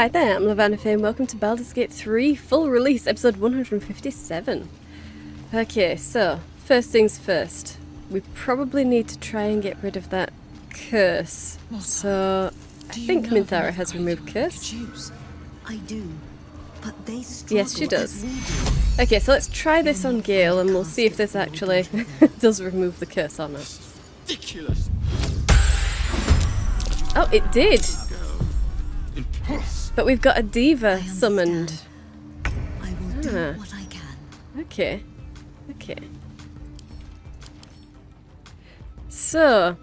Hi there, I'm Levana Fay and welcome to Baldur's Gate 3 full release episode 157. Okay, so first things first, we probably need to try and get rid of that curse. So I think Minthara has removed curse. I do, but they struggle. Yes, she does. Okay, so let's try this on Gale and we'll see if this actually does remove the curse or not. Ridiculous. Oh, it did. But we've got a D.Va summoned. I will do what I can. Okay. Okay. So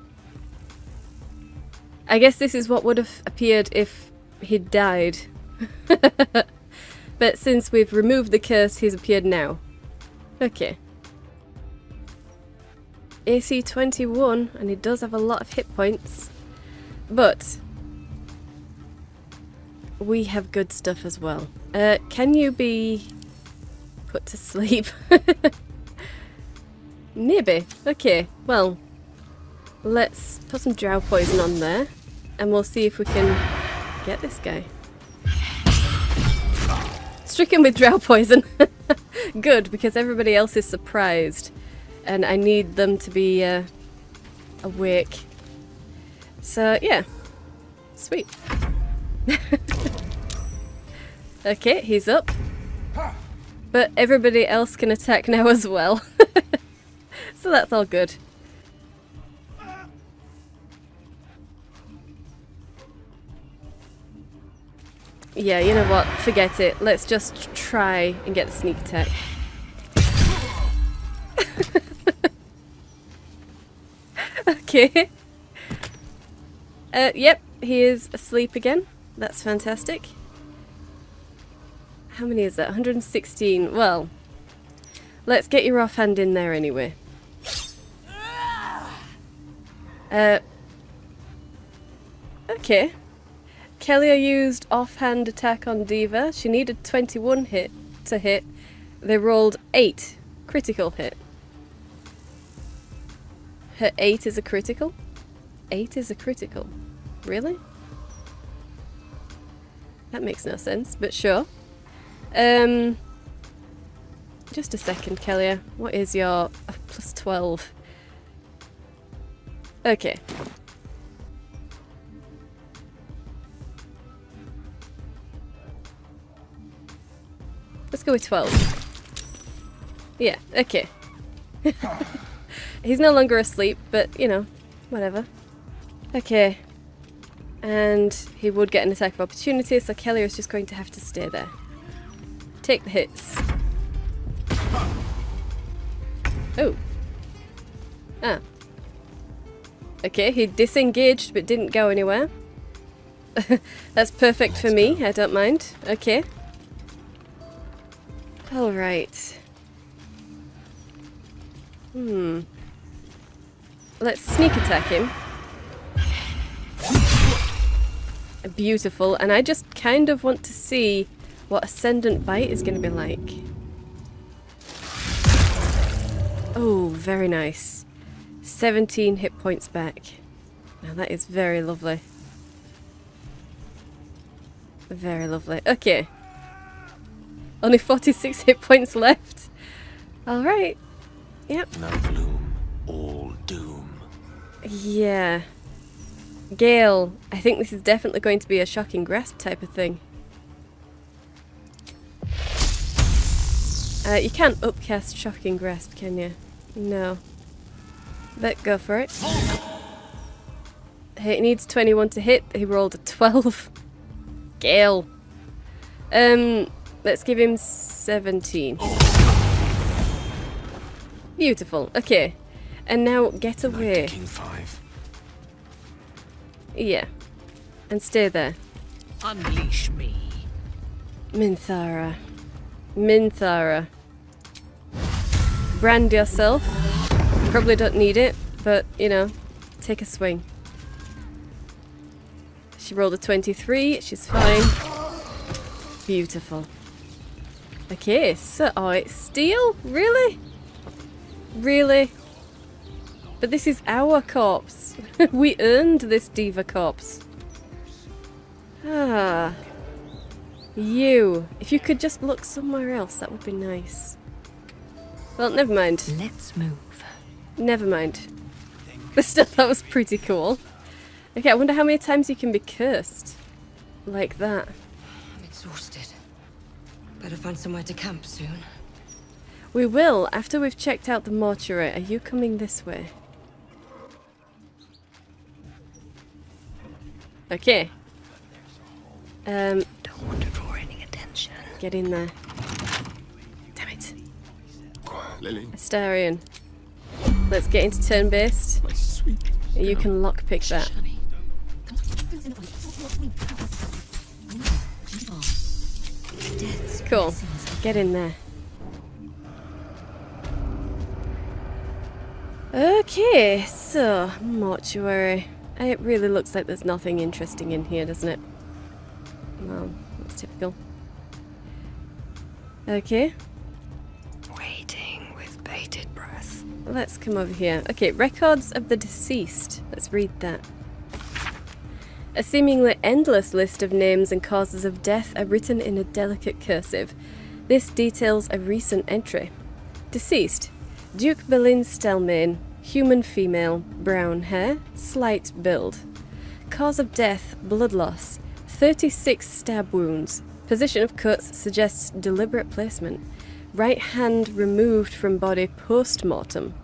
I guess this is what would have appeared if he'd died. But since we've removed the curse, he's appeared now. Okay. AC 21, and he does have a lot of hit points. But we have good stuff as well. Can you be put to sleep? Maybe. Okay, well, let's put some drow poison on there and we'll see if we can get this guy. Stricken with drow poison. Good, because everybody else is surprised and I need them to be awake. So yeah, sweet. Okay, he's up. But everybody else can attack now as well. So that's all good. Yeah, you know what? Forget it. Let's just try and get the sneak attack. Okay. Yep, he is asleep again. That's fantastic. How many is that? 116. Well, let's get your offhand in there anyway. Okay. Kellia used offhand attack on D.Va. She needed 21 hit to hit. They rolled 8. Critical hit. Her 8 is a critical? 8 is a critical. Really? That makes no sense, but sure. Just a second, Kellia. What is your plus 12? Okay. Let's go with 12. Yeah, okay. He's no longer asleep, but, you know, whatever. Okay. And he would get an attack of opportunity, so Kellia is just going to have to stay there. Take the hits. Oh. Ah. Okay, he disengaged but didn't go anywhere. That's perfect for me, I don't mind. Okay. Alright. Let's sneak attack him. Beautiful, and I just kind of want to see what Ascendant Bite is going to be like. Oh, very nice. 17 hit points back. Now that is very lovely. Very lovely. Okay. Only 46 hit points left. Alright. Yep. No gloom, all doom. Yeah. Gale, I think this is definitely going to be a shocking grasp type of thing. You can't upcast shocking grasp, can you? No. But go for it. It needs 21 to hit. He rolled a 12. Gale. Let's give him 17. Beautiful. Okay. And now get away. Yeah, and stay there. Unleash me, Minthara. Minthara, brand yourself. Probably don't need it, but you know, take a swing. She rolled a 23. She's fine. Beautiful. Okay, so oh, it's steel, really, really. But this is our corpse. We earned this D.Va corpse. Ah. You! If you could just look somewhere else, that would be nice. Well, never mind. Let's move. Never mind. But still, that was pretty cool. Okay, I wonder how many times you can be cursed. Like that. I'm exhausted. Better find somewhere to camp soon. We will, after we've checked out the mortuary. Are you coming this way? Okay. Don't want to draw any attention. Get in there. Damn it. Astarion. Let's get into turn-based. You can lockpick that. Cool. Get in there. Okay, so mortuary. It really looks like there's nothing interesting in here, doesn't it? Well, that's typical. Okay. Waiting with bated breath. Let's come over here. Okay, records of the deceased. Let's read that. A seemingly endless list of names and causes of death are written in a delicate cursive. This details a recent entry. Deceased. Duke Belin Stelmain. Human female. Brown hair. Slight build. Cause of death. Blood loss. 36 stab wounds. Position of cuts suggests deliberate placement. Right hand removed from body post-mortem.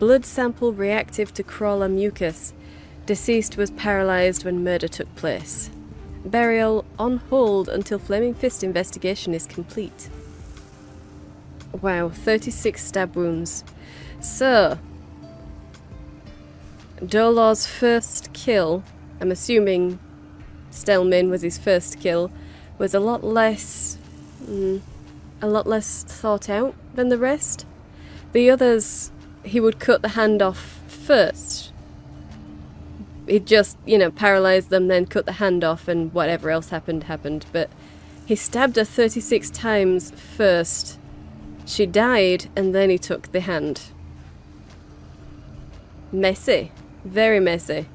Blood sample reactive to crawler mucus. Deceased was paralysed when murder took place. Burial on hold until Flaming Fist investigation is complete. Wow, 36 stab wounds. So, Dolor's first kill, I'm assuming Stelmain was his first kill, was a lot less thought out than the rest. The others, he would cut the hand off first. He'd just, you know, paralysed them, then cut the hand off, and whatever else happened, happened. But he stabbed her 36 times first. She died, and then he took the hand. Messy. Very messy.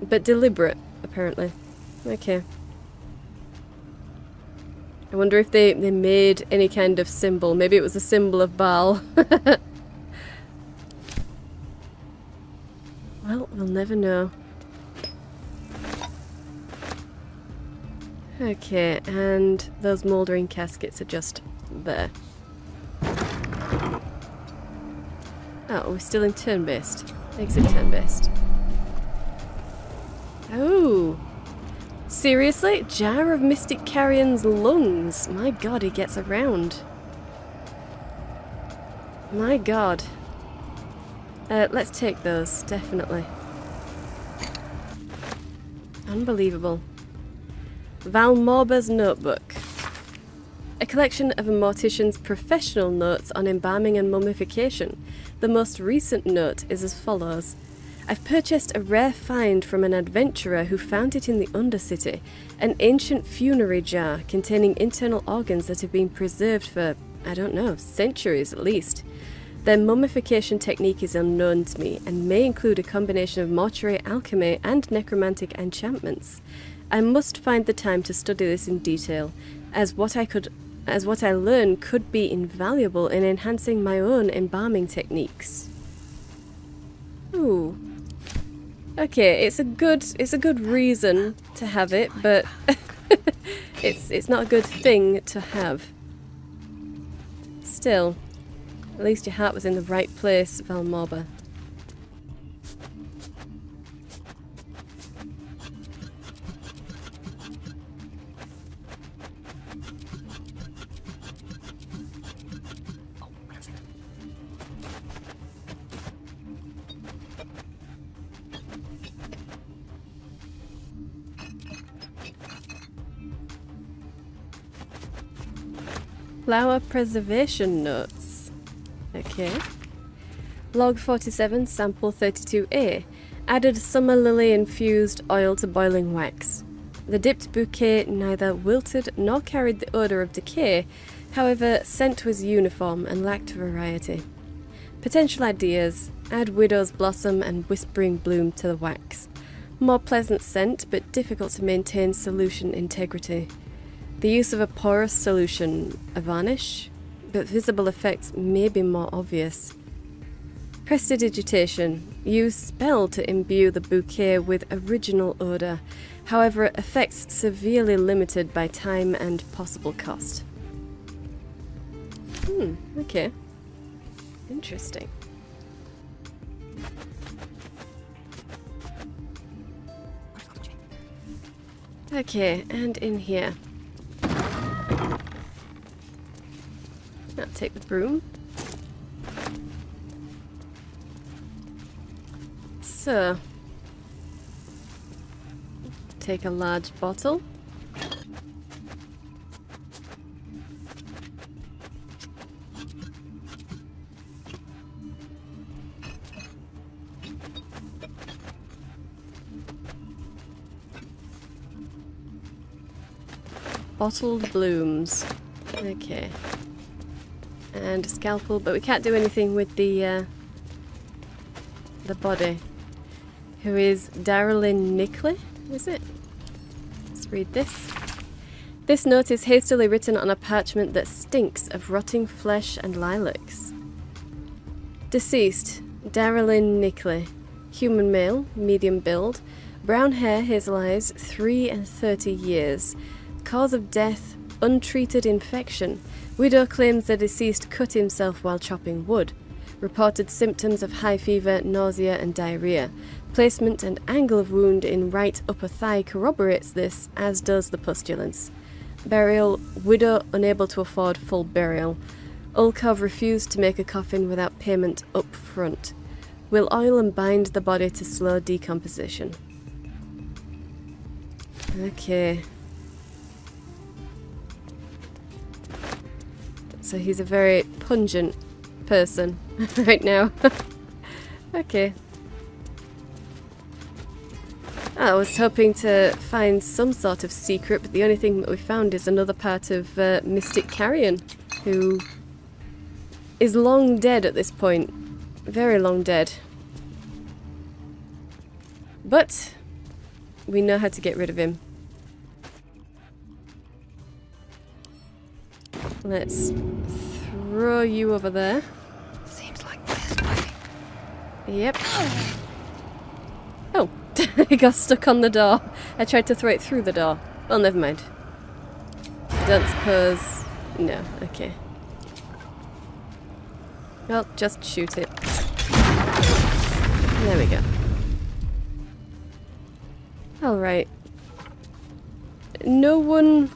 But deliberate, apparently. Okay. I wonder if they made any kind of symbol. Maybe it was a symbol of Baal. Well, we'll never know. Okay, and those mouldering caskets are just there. Oh, we're still in turn-based. Exit turn-based. Oh! Seriously? Jar of Mystic Carrion's lungs! My god, he gets around. My god. Let's take those, definitely. Unbelievable. Valmorba's notebook. A collection of a mortician's professional notes on embalming and mummification. The most recent note is as follows. I've purchased a rare find from an adventurer who found it in the Undercity. An ancient funerary jar containing internal organs that have been preserved for, I don't know, centuries at least. Their mummification technique is unknown to me and may include a combination of mortuary alchemy and necromantic enchantments. I must find the time to study this in detail, as what I learn could be invaluable in enhancing my own embalming techniques. Ooh. Okay, it's a good reason to have it, but it's not a good thing to have. Still. At least your heart was in the right place, Valmorba. Flower preservation note. Okay. Log 47, sample 32A. Added summer lily infused oil to boiling wax. The dipped bouquet neither wilted nor carried the odour of decay, however, scent was uniform and lacked variety. Potential ideas. Add widow's blossom and whispering bloom to the wax. More pleasant scent, but difficult to maintain solution integrity. The use of a porous solution, a varnish, but visible effects may be more obvious. Prestidigitation. Use spell to imbue the bouquet with original odour, however effects severely limited by time and possible cost. Okay. Interesting. Okay, and in here. I'll take the broom. So, take a large bottle. Bottled blooms. Okay. And a scalpel, but we can't do anything with the body. Who is Darylyn Nickley, is it? Let's read this. This note is hastily written on a parchment that stinks of rotting flesh and lilacs. Deceased, Darylyn Nickley. Human male, medium build. Brown hair, hazel eyes, 33 years. Cause of death, untreated infection. Widow claims the deceased cut himself while chopping wood. Reported symptoms of high fever, nausea and diarrhea. Placement and angle of wound in right upper thigh corroborates this, as does the pustulence. Burial, widow unable to afford full burial. Ulkov refused to make a coffin without payment up front. Will oil and bind the body to slow decomposition. Okay. So he's a very pungent person right now. Okay. I was hoping to find some sort of secret, but the only thing that we found is another part of Mystic Carrion, who is long dead at this point. Very long dead. But we know how to get rid of him. Let's throw you over there. Seems like this way. Yep. Oh, it got stuck on the door. I tried to throw it through the door. Well, never mind. Don't suppose. No, okay. Well, just shoot it. There we go. Alright. No one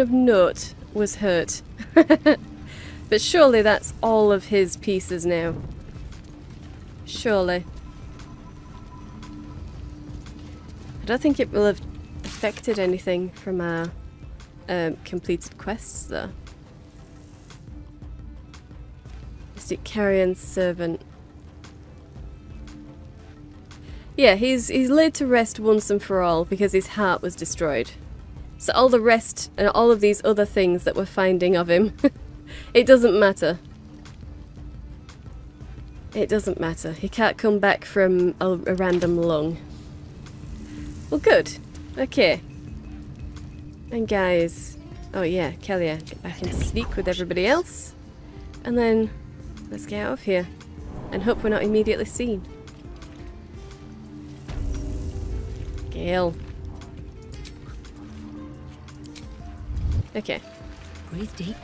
of note was hurt. But surely that's all of his pieces now. Surely. I don't think it will have affected anything from our completed quests though. Mystic Carrion's servant. Yeah, he's laid to rest once and for all because his heart was destroyed. So all the rest and all of these other things that we're finding of him, it doesn't matter. It doesn't matter. He can't come back from a random lung. Well, good. Okay. And guys, oh yeah, Kellia, get back into sneak with everybody else. And then let's get out of here and hope we're not immediately seen. Gale. Okay. Breathe deep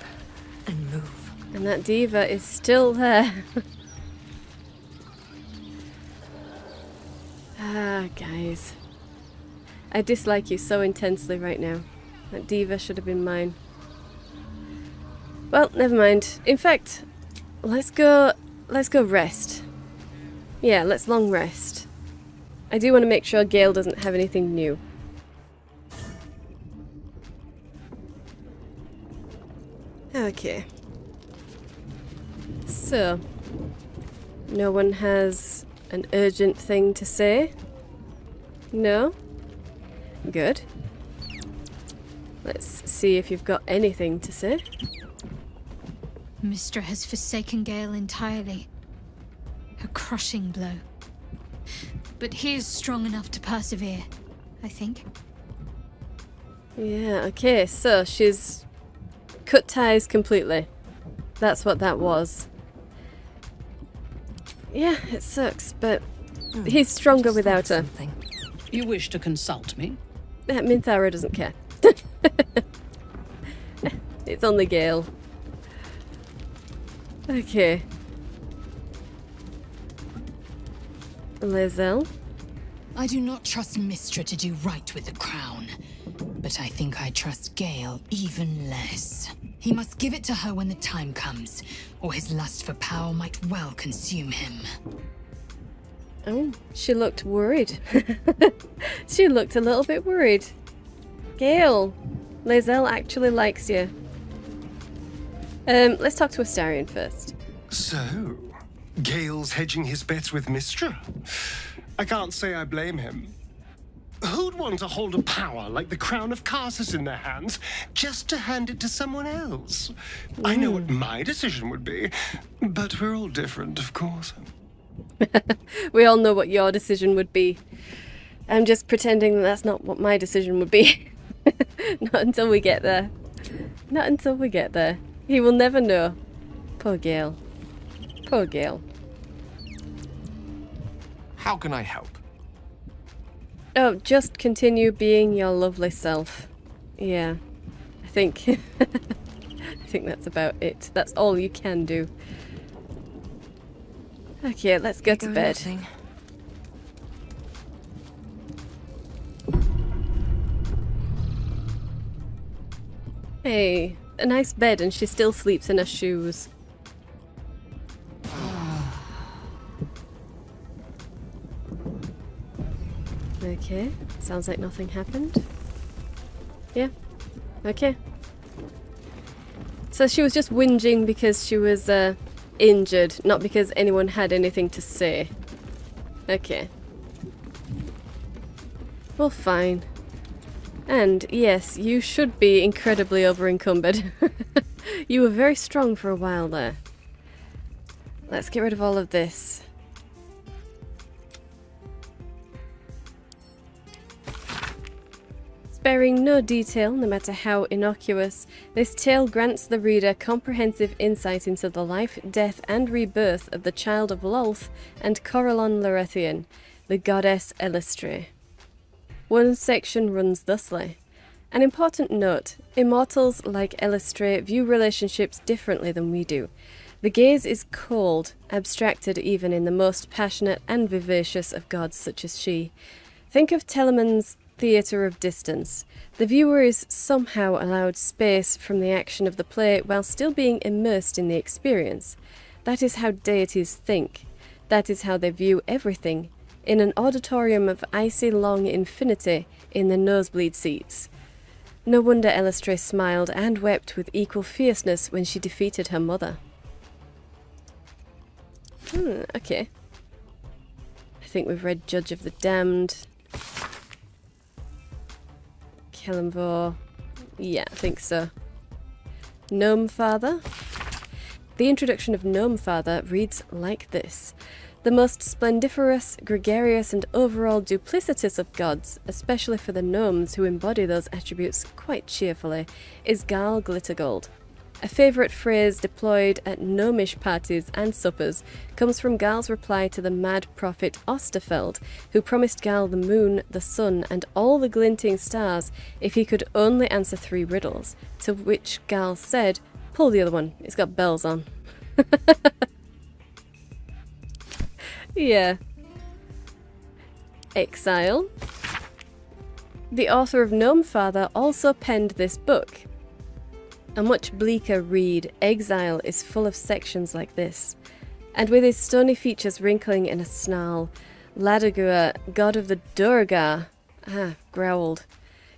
and move. And that D.Va is still there. Ah, guys. I dislike you so intensely right now. That D.Va should have been mine. Well, never mind. In fact, let's go rest. Yeah, let's long rest. I do want to make sure Gale doesn't have anything new. Okay, so no one has an urgent thing to say? No? Good. Let's see if you've got anything to say. Mystra has forsaken Gale entirely. A crushing blow. But he's strong enough to persevere, I think. Yeah, okay, so she's cut ties completely. That's what that was. Yeah, it sucks, but he's stronger without her. You wish to consult me? Minthara doesn't care. It's only Gale. Okay. Lae'zel? I do not trust Mystra to do right with the crown, but I think I trust Gale even less. He must give it to her when the time comes, or his lust for power might well consume him. Oh, she looked worried. She looked a little bit worried. Gale, Lae'zel actually likes you. Let's talk to Astarion first. So, Gale's hedging his bets with Mystra. I can't say I blame him. Who'd want to hold a power like the crown of Carsus in their hands just to hand it to someone else? Ooh. I know what my decision would be, but we're all different, of course. We all know what your decision would be. I'm just pretending that that's not what my decision would be. Not until we get there. Not until we get there. He will never know. Poor Gale. Poor Gale. How can I help? Oh, just continue being your lovely self. Yeah. I think. I think that's about it. That's all you can do. Okay, let's go to bed. Nothing. Hey, a nice bed, and she still sleeps in her shoes. Okay, sounds like nothing happened. Yeah, okay. So she was just whinging because she was injured, not because anyone had anything to say. Okay. Well, fine. And yes, you should be incredibly over-encumbered. You were very strong for a while there. Let's get rid of all of this. Sparing no detail, no matter how innocuous, this tale grants the reader comprehensive insight into the life, death and rebirth of the child of Lolth and Corellon Larethian, the goddess Eilistraee. One section runs thusly. An important note, immortals like Eilistraee view relationships differently than we do. The gaze is cold, abstracted even in the most passionate and vivacious of gods such as she. Think of Telemann's Theatre of Distance. The viewer is somehow allowed space from the action of the play while still being immersed in the experience. That is how deities think. That is how they view everything, in an auditorium of icy long infinity in the nosebleed seats. No wonder Eilistraee smiled and wept with equal fierceness when she defeated her mother. Okay. I think we've read Judge of the Damned. Kelemvor. Yeah, I think so. Gnome Father. The introduction of Gnome Father reads like this. The most splendiferous, gregarious and overall duplicitous of gods, especially for the gnomes who embody those attributes quite cheerfully, is Garl Glittergold. A favourite phrase deployed at gnomish parties and suppers comes from Garl's reply to the mad prophet Osterfeld, who promised Garl the moon, the sun and all the glinting stars if he could only answer 3 riddles, to which Garl said, "Pull the other one, it's got bells on." Yeah. Exile. The author of Gnome Father also penned this book. A much bleaker read, Exile is full of sections like this. And with his stony features wrinkling in a snarl, Ladagua, god of the Durgar, growled,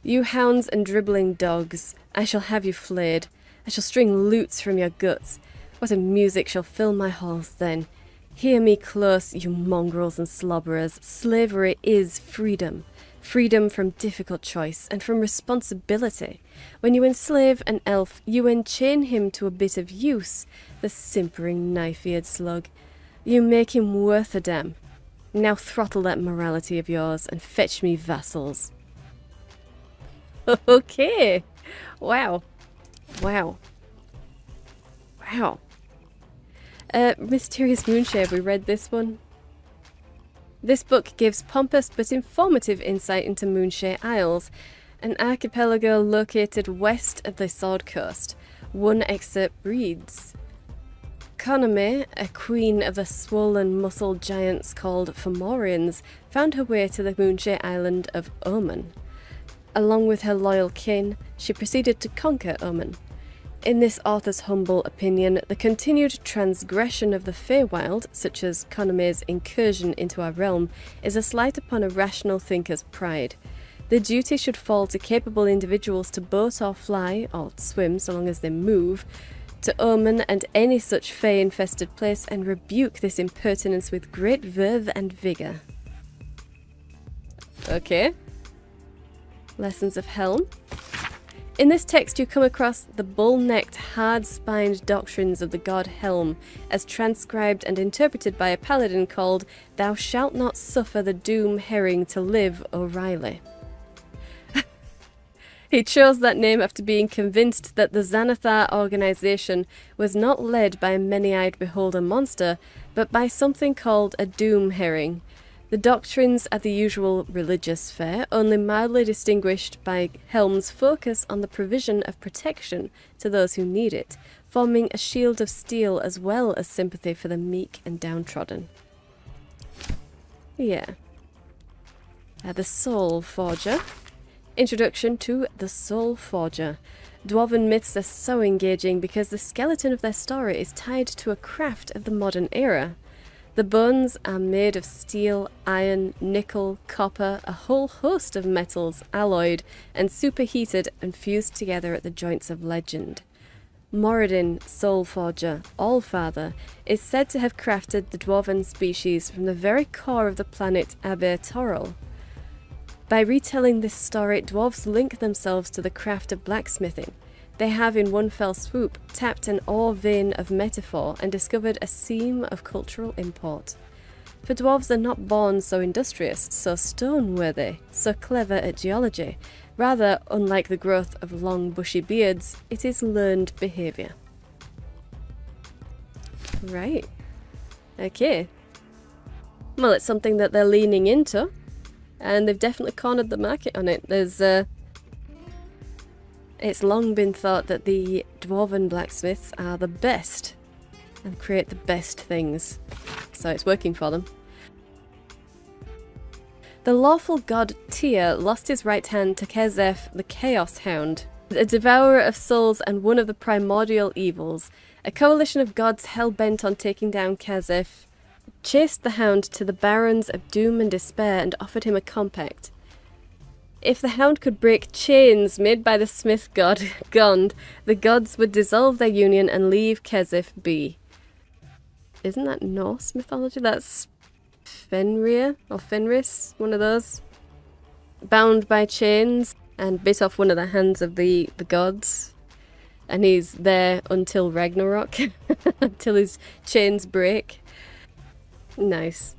"You hounds and dribbling dogs, I shall have you flayed. I shall string lutes from your guts. What a music shall fill my halls then. Hear me close, you mongrels and slobberers. Slavery is freedom. Freedom from difficult choice and from responsibility. When you enslave an elf, you enchain him to a bit of use, the simpering knife-eared slug. You make him worth a damn. Now throttle that morality of yours and fetch me vassals. Okay. Wow. Wow. Wow. Mysterious Moonshade, we read this one. This book gives pompous but informative insight into Moonshae Isles, an archipelago located west of the Sword Coast. One excerpt reads, Connomae, a queen of the swollen muscle giants called Fomorians, found her way to the Moonshae island of Omen. Along with her loyal kin, she proceeded to conquer Omen. In this author's humble opinion, the continued transgression of the Feywild, such as Connomae's incursion into our realm, is a slight upon a rational thinker's pride. The duty should fall to capable individuals to boat or fly, or swim so long as they move, to Omen and any such fey-infested place and rebuke this impertinence with great verve and vigour. Okay. Lessons of Helm. In this text you come across the bull-necked, hard-spined doctrines of the god Helm, as transcribed and interpreted by a paladin called Thou Shalt Not Suffer the Doom Herring to Live, O'Reilly. He chose that name after being convinced that the Xanathar organization was not led by a many-eyed beholder monster, but by something called a doom herring. The doctrines are the usual religious fare, only mildly distinguished by Helm's focus on the provision of protection to those who need it, forming a shield of steel as well as sympathy for the meek and downtrodden. Yeah. The Soul Forger. Introduction to The Soul Forger. Dwarven myths are so engaging because the skeleton of their story is tied to a craft of the modern era. The bones are made of steel, iron, nickel, copper, a whole host of metals alloyed and superheated and fused together at the joints of legend. Moradin, Soulforger, Allfather, is said to have crafted the dwarven species from the very core of the planet Aber-Torol. By retelling this story, dwarves link themselves to the craft of blacksmithing. They have in one fell swoop tapped an ore vein of metaphor and discovered a seam of cultural import. For dwarves are not born so industrious, so stone-worthy, so clever at geology. Rather, unlike the growth of long bushy beards, it is learned behaviour. Right. Okay. Well, it's something that they're leaning into, and they've definitely cornered the market on it. There's It's long been thought that the dwarven blacksmiths are the best and create the best things, so it's working for them. The lawful god Tyr lost his right hand to Kezef, the Chaos Hound, a devourer of souls and one of the primordial evils. A coalition of gods hell-bent on taking down Kezef chased the hound to the barrens of doom and despair and offered him a compact. If the hound could break chains made by the smith god, Gond, the gods would dissolve their union and leave Kezef be. Isn't that Norse mythology? That's Fenrir or Fenris, one of those. Bound by chains and bit off one of the hands of the gods. And he's there until Ragnarok, until his chains break. Nice.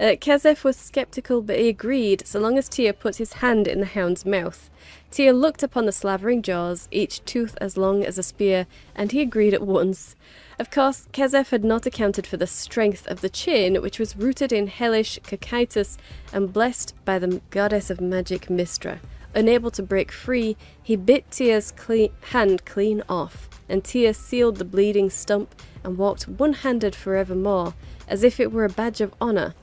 Kezef was sceptical, but he agreed so long as Tyr put his hand in the hound's mouth. Tyr looked upon the slavering jaws, each tooth as long as a spear, and he agreed at once. Of course, Kezef had not accounted for the strength of the chain, which was rooted in hellish cocytus and blessed by the goddess of magic Mystra. Unable to break free, he bit Tyr's hand clean off, and Tyr sealed the bleeding stump and walked one-handed forevermore, as if it were a badge of honour.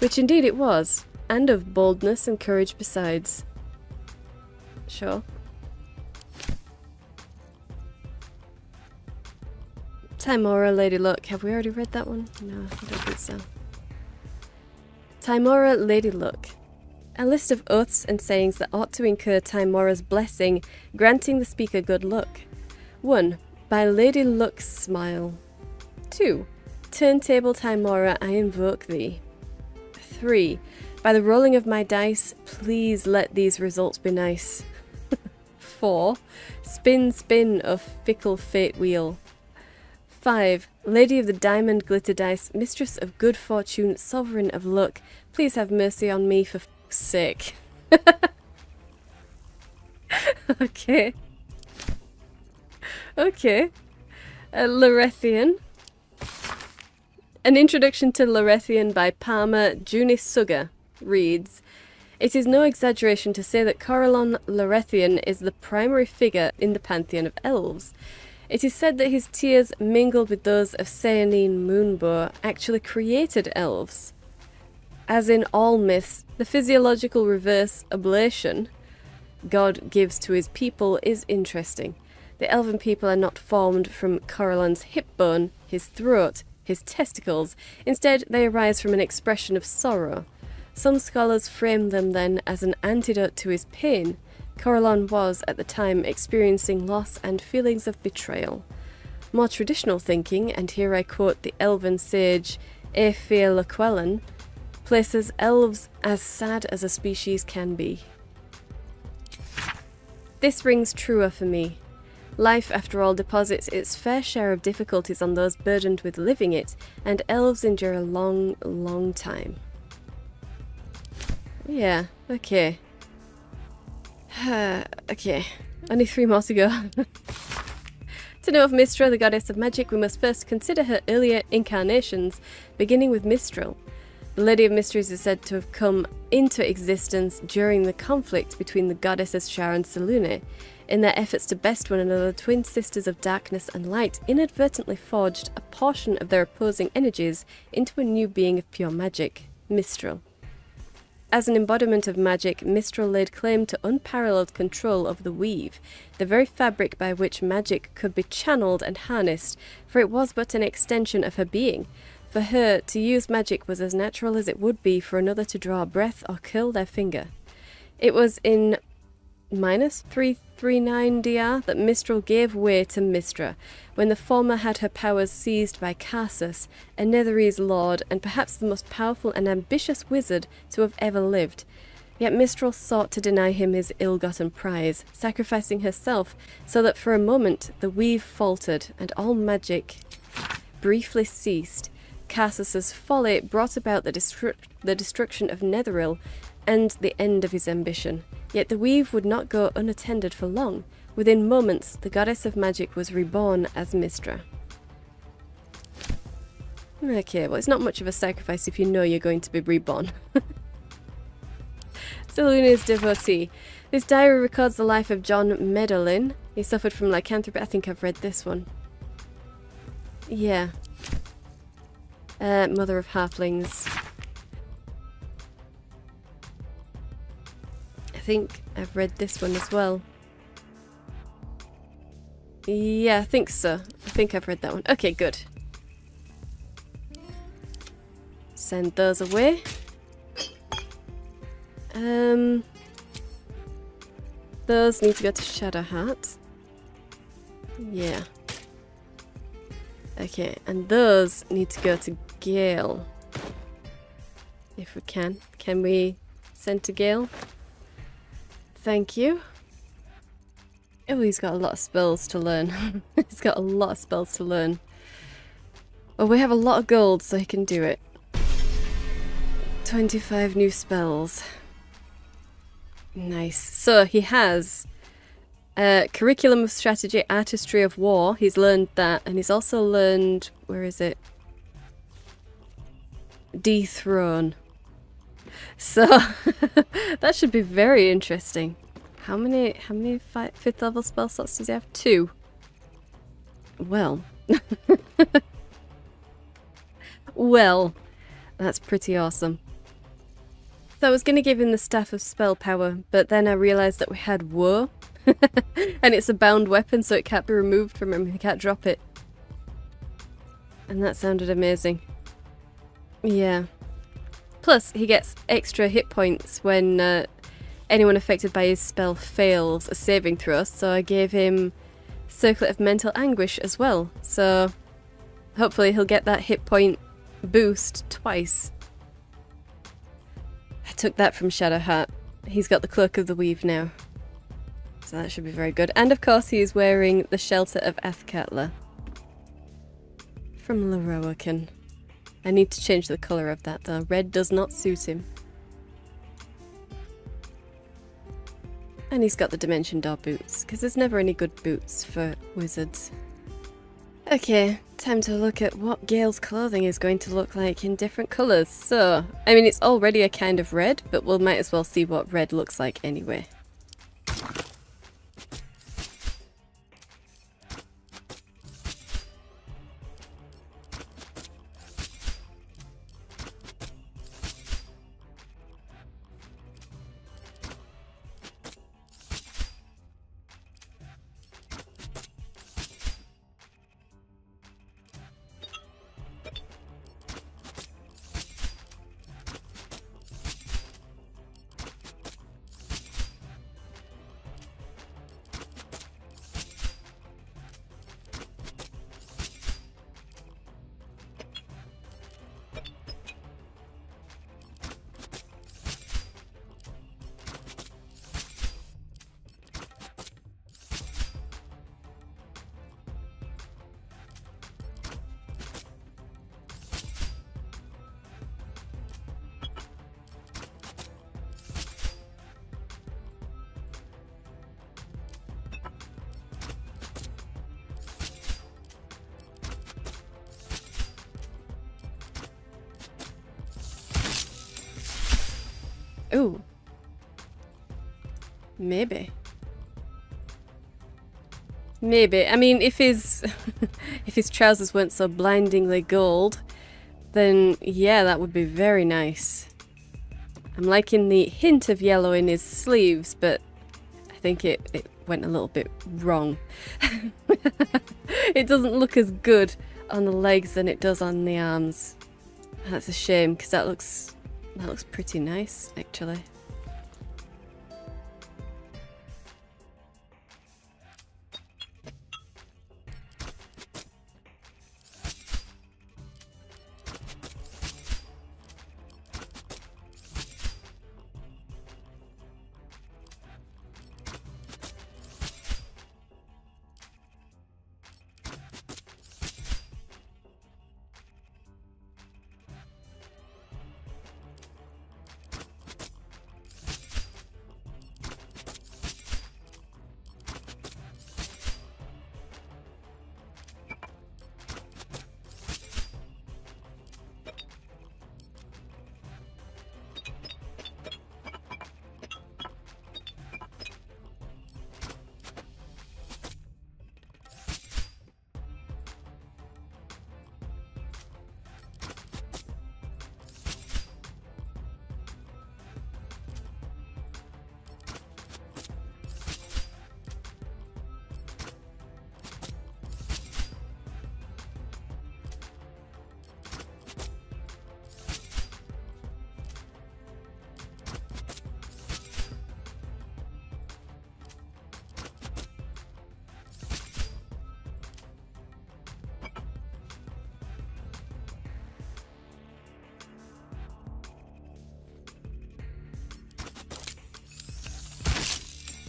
Which indeed it was, and of boldness and courage besides. Sure. Timora, Lady Luck. Have we already read that one? No, I don't think so. Timora, Lady Luck. A list of oaths and sayings that ought to incur Timora's blessing, granting the speaker good luck. 1. By Lady Luck's smile. 2. Turntable Timora, I invoke thee. 3. By the rolling of my dice, please let these results be nice. 4. Spin, spin, O fickle fate wheel. 5. Lady of the Diamond Glitter Dice, Mistress of Good Fortune, Sovereign of Luck. Please have mercy on me for f***'s sake. Okay. Okay. Larethian. An Introduction to Larethian by Palmer Junisuga reads, it is no exaggeration to say that Corellon Larethian is the primary figure in the pantheon of elves. It is said that his tears, mingled with those of Sayanine Moonbow, actually created elves. As in all myths, the physiological reverse oblation God gives to his people is interesting. The elven people are not formed from Corellon's hip bone, his throat, his testicles. Instead, they arise from an expression of sorrow. Some scholars frame them then as an antidote to his pain. Corellon was, at the time, experiencing loss and feelings of betrayal. More traditional thinking, and here I quote the elven sage Eifir Loquellan, places elves as sad as a species can be. This rings truer for me. Life, after all, deposits its fair share of difficulties on those burdened with living it, and elves endure a long, long time. Yeah, okay. Okay. Only 3 more to go. To know of Mystra, the goddess of magic, we must first consider her earlier incarnations, beginning with Mystryl. The Lady of Mysteries is said to have come into existence during the conflict between the goddesses Shar and Selune. In their efforts to best one another, the twin sisters of darkness and light inadvertently forged a portion of their opposing energies into a new being of pure magic, Mystryl. As an embodiment of magic, Mystryl laid claim to unparalleled control of the weave, the very fabric by which magic could be channeled and harnessed, for it was but an extension of her being. For her, to use magic was as natural as it would be for another to draw a breath or curl their finger. It was in minus 339 DR that Mystryl gave way to Mystra, when the former had her powers seized by Carsus, a Netherese lord and perhaps the most powerful and ambitious wizard to have ever lived. Yet Mystryl sought to deny him his ill-gotten prize, sacrificing herself so that for a moment the weave faltered and all magic briefly ceased. Carsus's folly brought about the destruction of Netheril and the end of his ambition. Yet the weave would not go unattended for long. Within moments, the goddess of magic was reborn as Mystra. Okay, well, it's not much of a sacrifice if you know you're going to be reborn. Seluna's devotee. This diary records the life of John Medellin. He suffered from lycanthropy. I think I've read this one. Yeah. Mother of Halflings. I think I've read this one as well. Yeah, I think so. I think I've read that one. Okay, good. Send those away. Those need to go to Shadowheart. Yeah. Okay, and those need to go to Gale. If we can. Can we send to Gale? Thank you. Oh, he's got a lot of spells to learn. He's got a lot of spells to learn. Well, we have a lot of gold, so he can do it. 25 new spells. Nice. So he has Curriculum of Strategy, Artistry of War. He's learned that, and he's also learned, where is it? Dethrone. So that should be very interesting. How many fifth level spell slots does he have? 2. Well. Well, that's pretty awesome. So I was going to give him the Staff of Spell Power, but then I realized that we had Woe. And it's a bound weapon, so it can't be removed from him. He can't drop it. And that sounded amazing. Yeah. Plus, he gets extra hit points when anyone affected by his spell fails a saving throw, so I gave him Circlet of Mental Anguish as well. So hopefully he'll get that hit point boost twice. I took that from Shadowheart. He's got the Cloak of the Weave now. So that should be very good. And of course he is wearing the Shelter of Athkatla. from Leroican. I need to change the colour of that though. Red does not suit him. And he's got the Dimension Door boots, because there's never any good boots for wizards. Okay, time to look at what Gale's clothing is going to look like in different colours. So, I mean, it's already a kind of red, but we might as well see what red looks like anyway. Ooh. Maybe. Maybe. I mean, if his if his trousers weren't so blindingly gold, then yeah, that would be very nice. I'm liking the hint of yellow in his sleeves, but I think it went a little bit wrong. It doesn't look as good on the legs than it does on the arms. That's a shame, because that looks pretty nice, actually.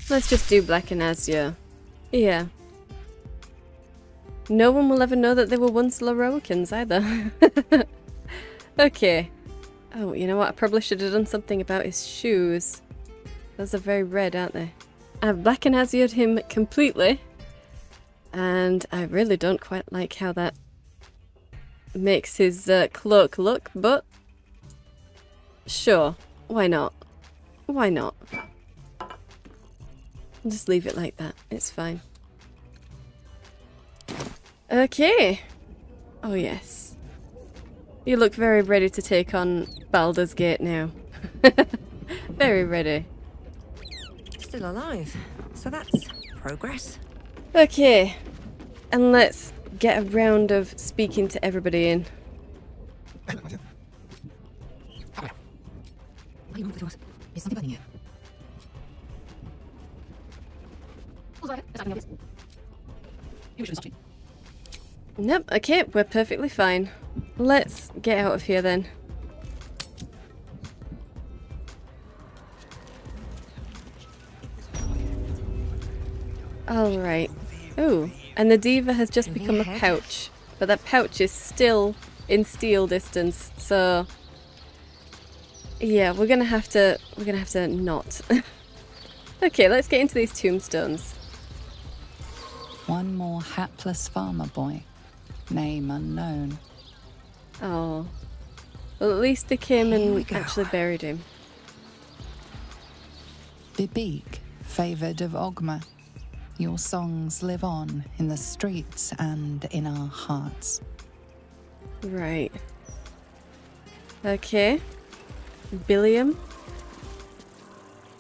Let's just do black and azure. Yeah. No one will ever know that they were once Lae'zelans either. Okay. Oh, you know what? I probably should have done something about his shoes. Those are very red, aren't they? I've black and azured him completely. And I really don't quite like how that makes his cloak look, but sure. Why not? Why not? Just leave it like that. It's fine. Okay. Oh, yes. You look very ready to take on Baldur's Gate now. Very ready. Still alive. So that's progress. Okay. And let's get a round of speaking to everybody in. Nope, okay, we're perfectly fine. Let's get out of here then. Alright. Ooh, and the D.Va has just become a pouch. But that pouch is still in steel distance, so yeah, we're gonna have to not. Okay, let's get into these tombstones. One more hapless farmer boy, name unknown. Oh, well, at least they came and actually buried him. Bibik, favoured of Ogma, your songs live on in the streets and in our hearts. Right. Okay. Billiam.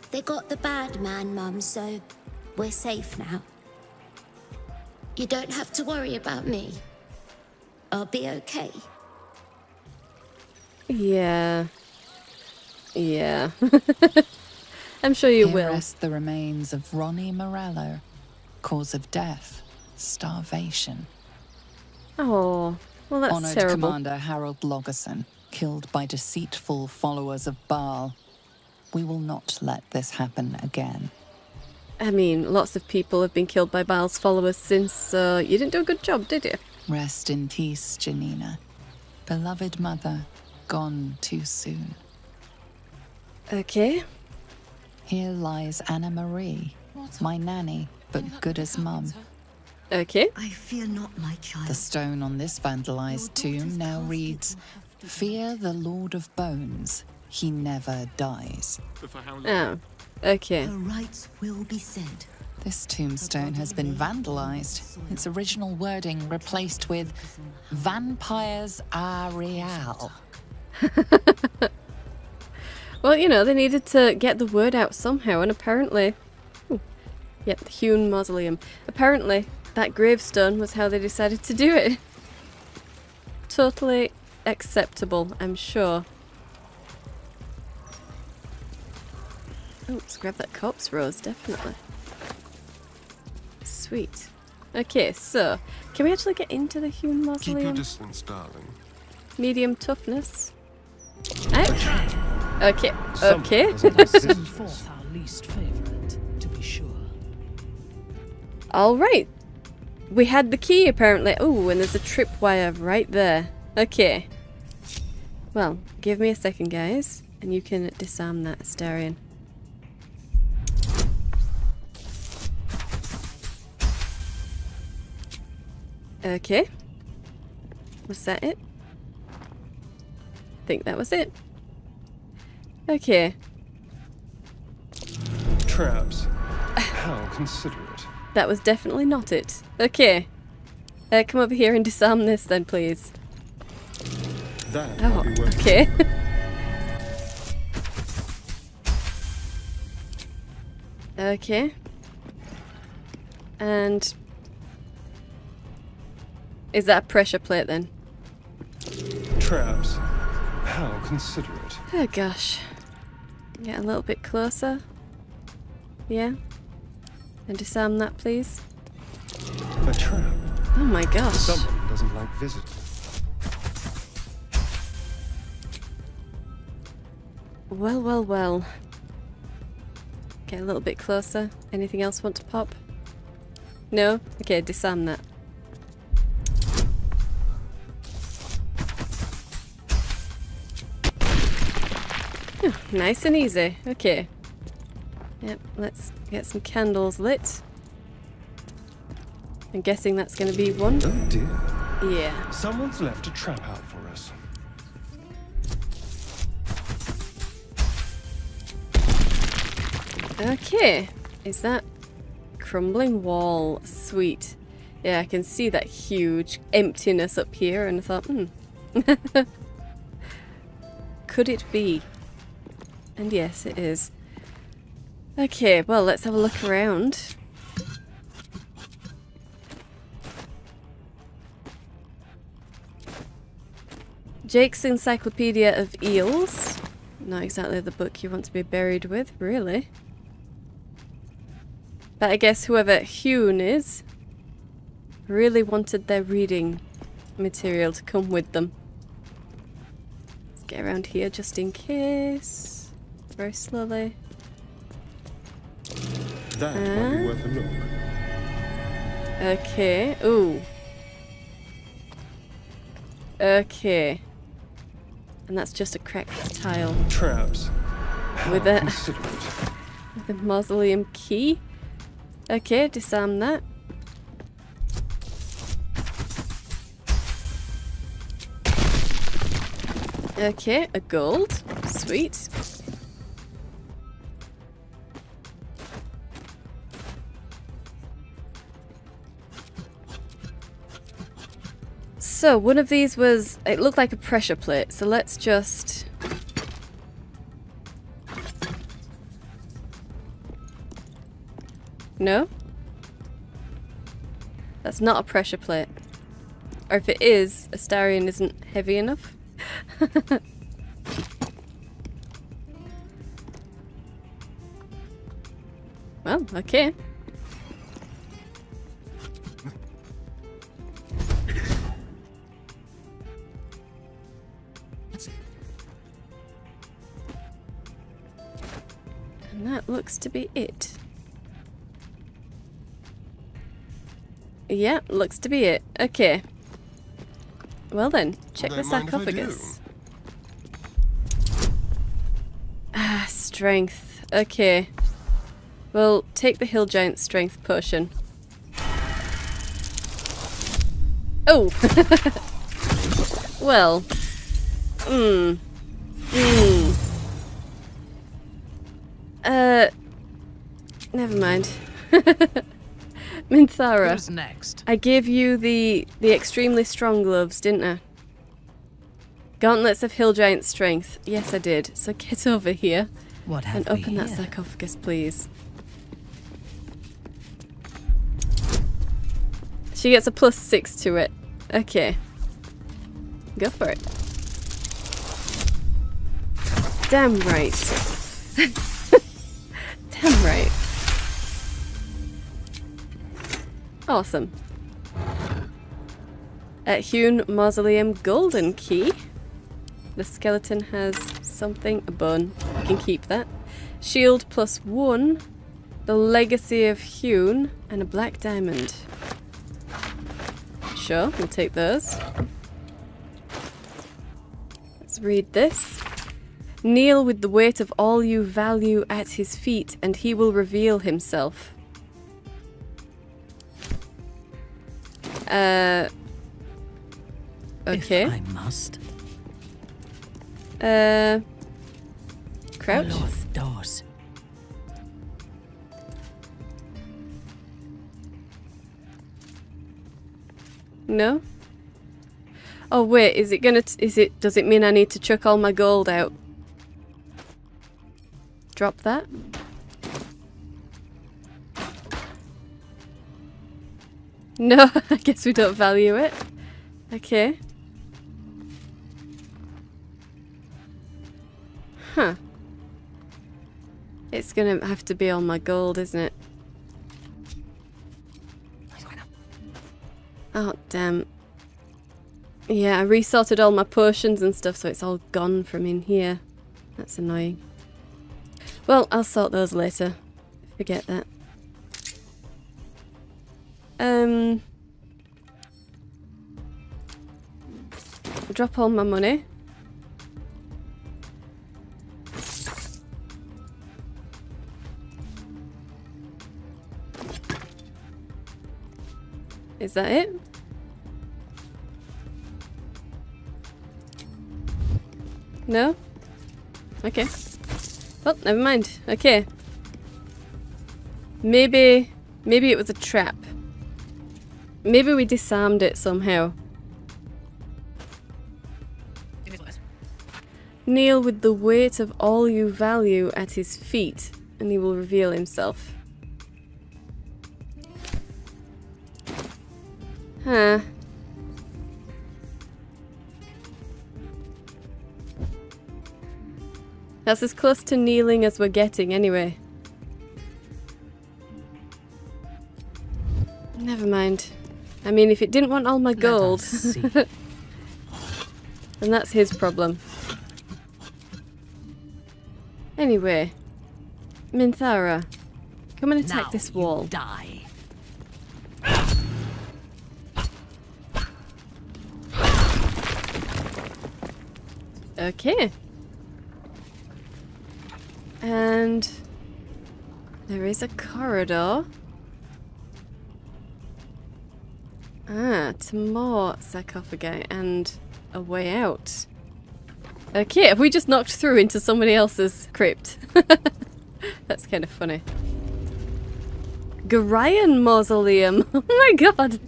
They got the bad man, Mum, so we're safe now. You don't have to worry about me. I'll be okay. Yeah. Yeah. I'm sure you will. Here rest the remains of Ronnie Morello, cause of death, starvation. Oh, well, that's Honored terrible. Commander Harold Logerson, killed by deceitful followers of Baal. We will not let this happen again. I mean, lots of people have been killed by Baal's followers since, you didn't do a good job, did you? Rest in peace, Janina. Beloved mother, gone too soon. Okay. Here lies Anna Marie, my nanny, but good as mum. Okay. I fear not, my child. The stone on this vandalized tomb now reads, "Fear the Lord of Bones. He never dies." Oh, okay. Her rights will be said. This tombstone has been vandalized. Its original wording replaced with "Vampires are real." Well, you know, they needed to get the word out somehow, and apparently, the hewn mausoleum. Apparently, that gravestone was how they decided to do it. Totally acceptable, I'm sure. Oh, let's grab that corpse rose, definitely. Sweet. Okay, so, can we actually get into the human mausoleum? Keep your distance, darling. Medium toughness. Ouch! Okay, okay. Alright. We had the key, apparently. Oh, and there's a tripwire right there. Okay. Well, give me a second, guys, and you can disarm that Astarion. Okay. Was that it? I think that was it. Okay. Traps. How considerate. That was definitely not it. Okay. Come over here and disarm this then, please. That might be worth it. Okay. Okay. And... is that a pressure plate then? Traps. How considerate. Oh gosh. Get a little bit closer. Yeah. And disarm that, please. A trap. Oh my gosh. Someone doesn't like visitors. Well, well, well. Get a little bit closer. Anything else want to pop? No? Okay, disarm that. Oh, nice and easy. Okay. Yep, let's get some candles lit. I'm guessing that's going to be one. Oh dear. Yeah. Someone's left a trap out for us. Okay. Is that crumbling wall? Sweet. Yeah, I can see that huge emptiness up here and I thought, could it be? And yes, it is. Okay, well, let's have a look around. Jake's Encyclopedia of Eels. Not exactly the book you want to be buried with, really. But I guess whoever Hune is really wanted their reading material to come with them. Let's get around here just in case. Very slowly. That might be worth a look. Okay. Ooh. Okay. And that's just a cracked tile. Traps. With a mausoleum key. Okay, disarm that. Okay, a gold. Sweet. So, one of these was, it looked like a pressure plate, so let's just... No? That's not a pressure plate. Or if it is, Astarion isn't heavy enough. Well, okay. And that looks to be it. Yeah, looks to be it. Okay. Well then, check the sarcophagus. Ah, strength. Okay. We'll take the hill giant strength potion. Oh! Well. Never mind. Minthara. Who's next? I gave you the extremely strong gloves, didn't I? Gauntlets of hill giant strength. Yes, I did. So get over here and open that sarcophagus, please. She gets a +6 to it. Okay. Go for it. Damn right. Damn right. Awesome. At Hewn Mausoleum Golden Key. The skeleton has something, a bone. We can keep that. Shield +1. The Legacy of Hewn and a black diamond. Sure, we'll take those. Let's read this. Kneel with the weight of all you value at his feet, and he will reveal himself. Okay. If I must. Crouch. Lolth doors. No? Oh wait, is it gonna does it mean I need to chuck all my gold out? Drop that. No, I guess we don't value it. Okay. Huh. It's gonna have to be all my gold, isn't it? Oh, damn. Yeah, I resorted all my potions and stuff, so it's all gone from in here. That's annoying. Well, I'll sort those later. Forget that. I'll drop all my money. Is that it? No? Okay. Well, never mind. Okay. Maybe it was a trap. Maybe we disarmed it somehow. Kneel with the weight of all you value at his feet, and he will reveal himself. Huh. That's as close to kneeling as we're getting, anyway. Never mind. I mean, if it didn't want all my gold, then that's his problem. Anyway, Minthara, come and attack now this wall. Die. Okay. And there is a corridor. Ah, to more sarcophagi and a way out. Okay, have we just knocked through into somebody else's crypt? That's kind of funny. Gorion mausoleum! Oh my god!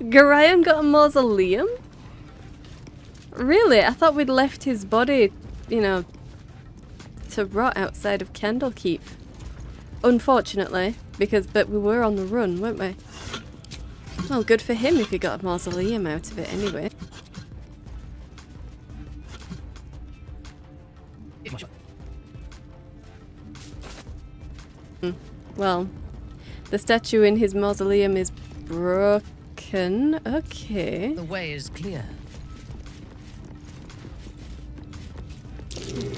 Gorion got a mausoleum? Really? I thought we'd left his body, you know, to rot outside of Candlekeep. Unfortunately, but we were on the run, weren't we? Well, good for him if he got a mausoleum out of it anyway. Well, the statue in his mausoleum is broken. Okay. The way is clear.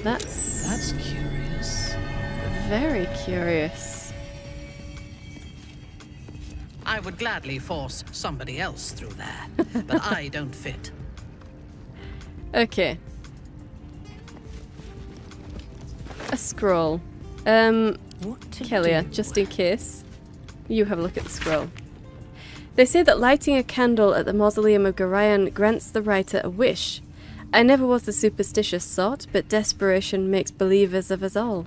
That's curious. Very curious. I would gladly force somebody else through there, but I don't fit. Okay. A scroll. Kellia, just in case, you have a look at the scroll. They say that lighting a candle at the mausoleum of Gorion grants the writer a wish. I never was the superstitious sort, but desperation makes believers of us all.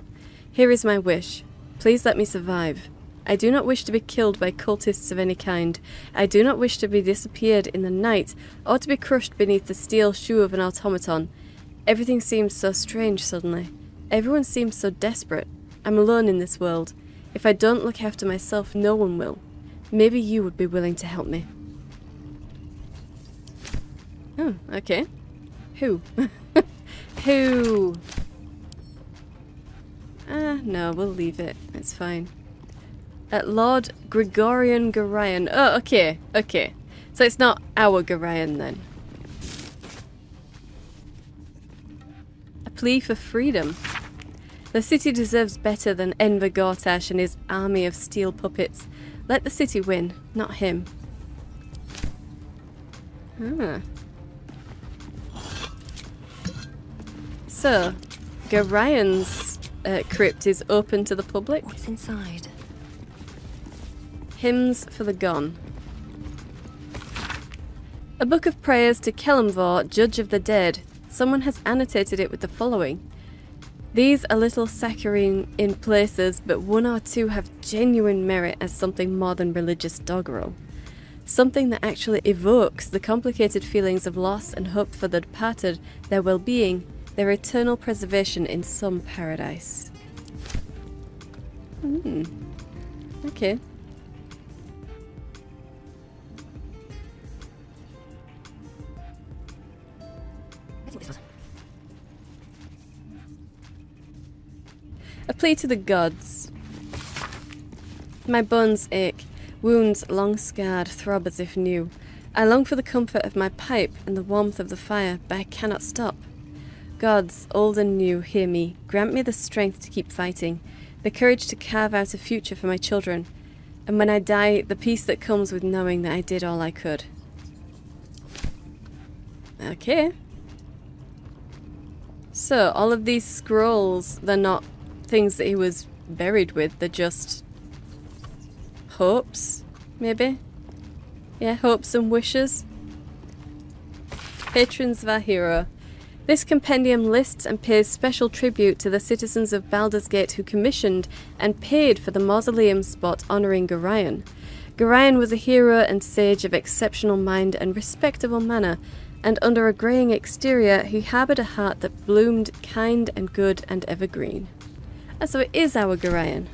Here is my wish. Please let me survive. I do not wish to be killed by cultists of any kind. I do not wish to be disappeared in the night, or to be crushed beneath the steel shoe of an automaton. Everything seems so strange suddenly. Everyone seems so desperate. I'm alone in this world. If I don't look after myself, no one will. Maybe you would be willing to help me. Oh, okay. Who? Who? No, we'll leave it. It's fine. At Lord Gregorian Gorion. Oh, okay. Okay. So it's not our Gorion then. A plea for freedom. The city deserves better than Enver Gortash and his army of steel puppets. Let the city win, not him. Ah. So, Gorion's crypt is open to the public. What's inside? Hymns for the Gone. A book of prayers to Kelemvor, Judge of the Dead. Someone has annotated it with the following. These are little saccharine in places, but one or two have genuine merit as something more than religious doggerel. Something that actually evokes the complicated feelings of loss and hope for the departed, their well-being, their eternal preservation in some paradise. Hmm. Okay. A plea to the gods. My bones ache, wounds long scarred throb as if new. I long for the comfort of my pipe and the warmth of the fire, but I cannot stop. Gods, old and new, hear me. Grant me the strength to keep fighting, the courage to carve out a future for my children, and when I die, the peace that comes with knowing that I did all I could. Okay. So, all of these scrolls, they're not things that he was buried with, they're just hopes, maybe? Yeah, hopes and wishes. Patrons of our hero. This compendium lists and pays special tribute to the citizens of Baldur's Gate who commissioned and paid for the mausoleum spot honouring Gorion. Gorion was a hero and sage of exceptional mind and respectable manner, and under a greying exterior he harboured a heart that bloomed kind and good and evergreen. And so it is our Gorion.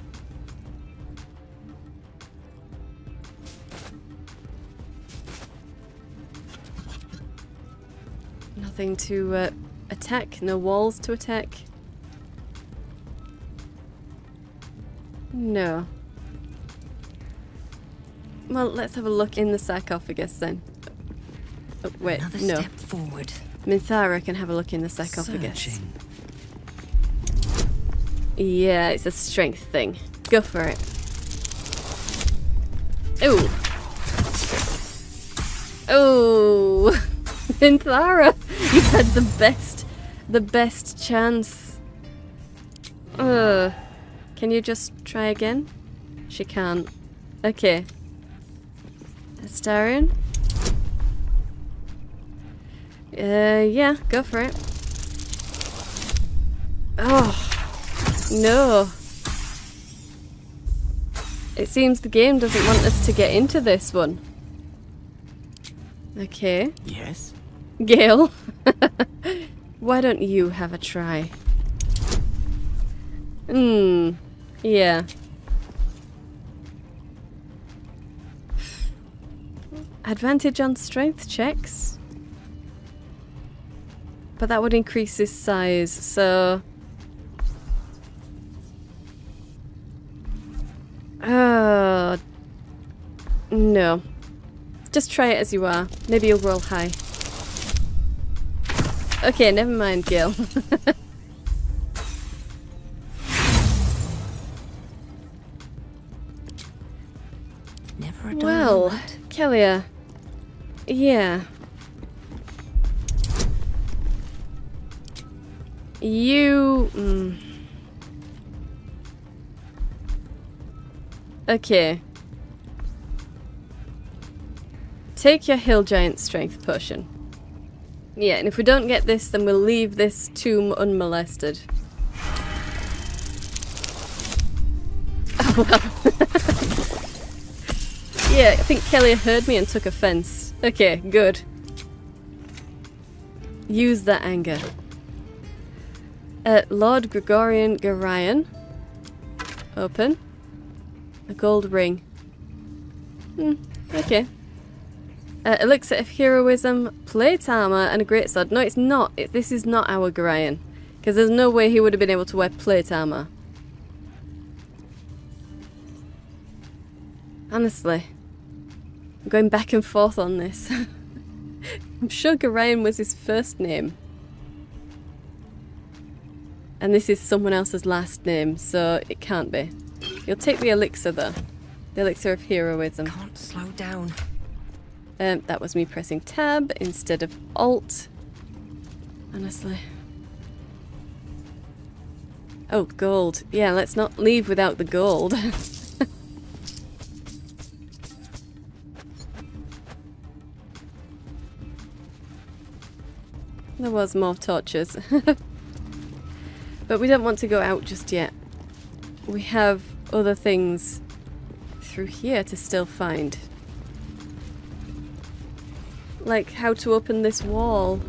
Nothing to attack, no walls to attack. No. Well, let's have a look in the sarcophagus then. Oh, wait, another no. Step forward. Minthara can have a look in the sarcophagus. Searching. Yeah, it's a strength thing. Go for it. Ooh. Oh! Minthara! You had the best the best chance. Ugh. Can you just try again? She can't. Okay. Astarion? Yeah, go for it. Oh, no. It seems the game doesn't want us to get into this one. Okay. Yes? Gale, why don't you have a try? Hmm, yeah. Advantage on strength checks. But that would increase his size, so... No. Just try it as you are. Maybe you'll roll high. Okay, never mind, Gale. Never a diamond. Well, Kellia. Yeah. You... Okay. Take your hill giant strength potion. Yeah, and if we don't get this, then we'll leave this tomb unmolested. Oh well. Yeah, I think Kellia heard me and took offense. Okay, good. Use that anger. Lord Gregorian Gorion. Open. A gold ring. Hmm, okay. Elixir of heroism, plate armor, and a great sword. No, it's not. This is not our Gorion. Because there's no way he would have been able to wear plate armor. Honestly. I'm going back and forth on this. I'm sure Gorion was his first name. And this is someone else's last name, so it can't be. You'll take the elixir though. The elixir of heroism. Can't slow down. That was me pressing tab instead of alt. Honestly. Oh, gold. Yeah, let's not leave without the gold. There was more torches. But we don't want to go out just yet. We have other things through here to still find. Like how to open this wall.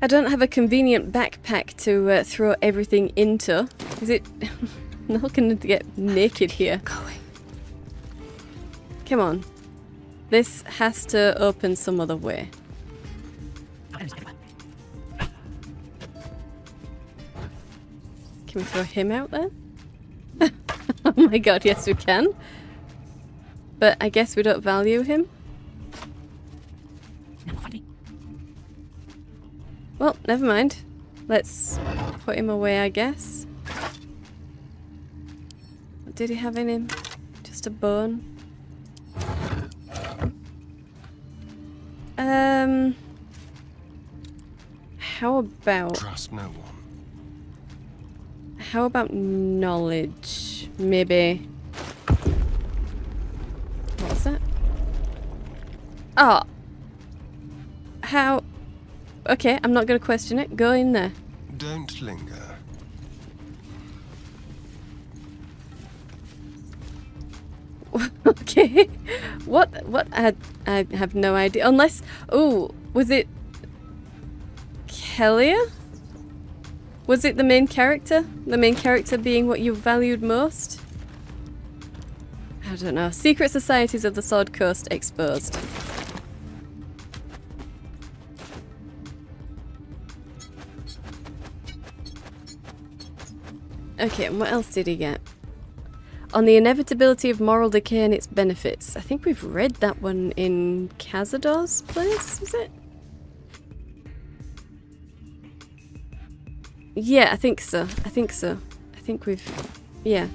I don't have a convenient backpack to throw everything into. Is it... I'm not gonna get naked here. Come on. This has to open some other way. Can we throw him out there? Oh my god, yes we can. But I guess we don't value him. Well, never mind. Let's put him away, I guess. What did he have in him? Just a bone. How about... Trust no one. How about knowledge? Maybe. What's that? Oh. How... Okay, I'm not going to question it. Go in there. Don't linger. Okay. What? I have no idea. Unless... Oh, was it... Kellia? Was it the main character? The main character being what you valued most? I don't know. Secret societies of the Sword Coast exposed. Okay, and what else did he get? on the inevitability of moral decay and its benefits. I think we've read that one in Cazador's place, is it? Yeah, I think so. I think so. I think we've... yeah.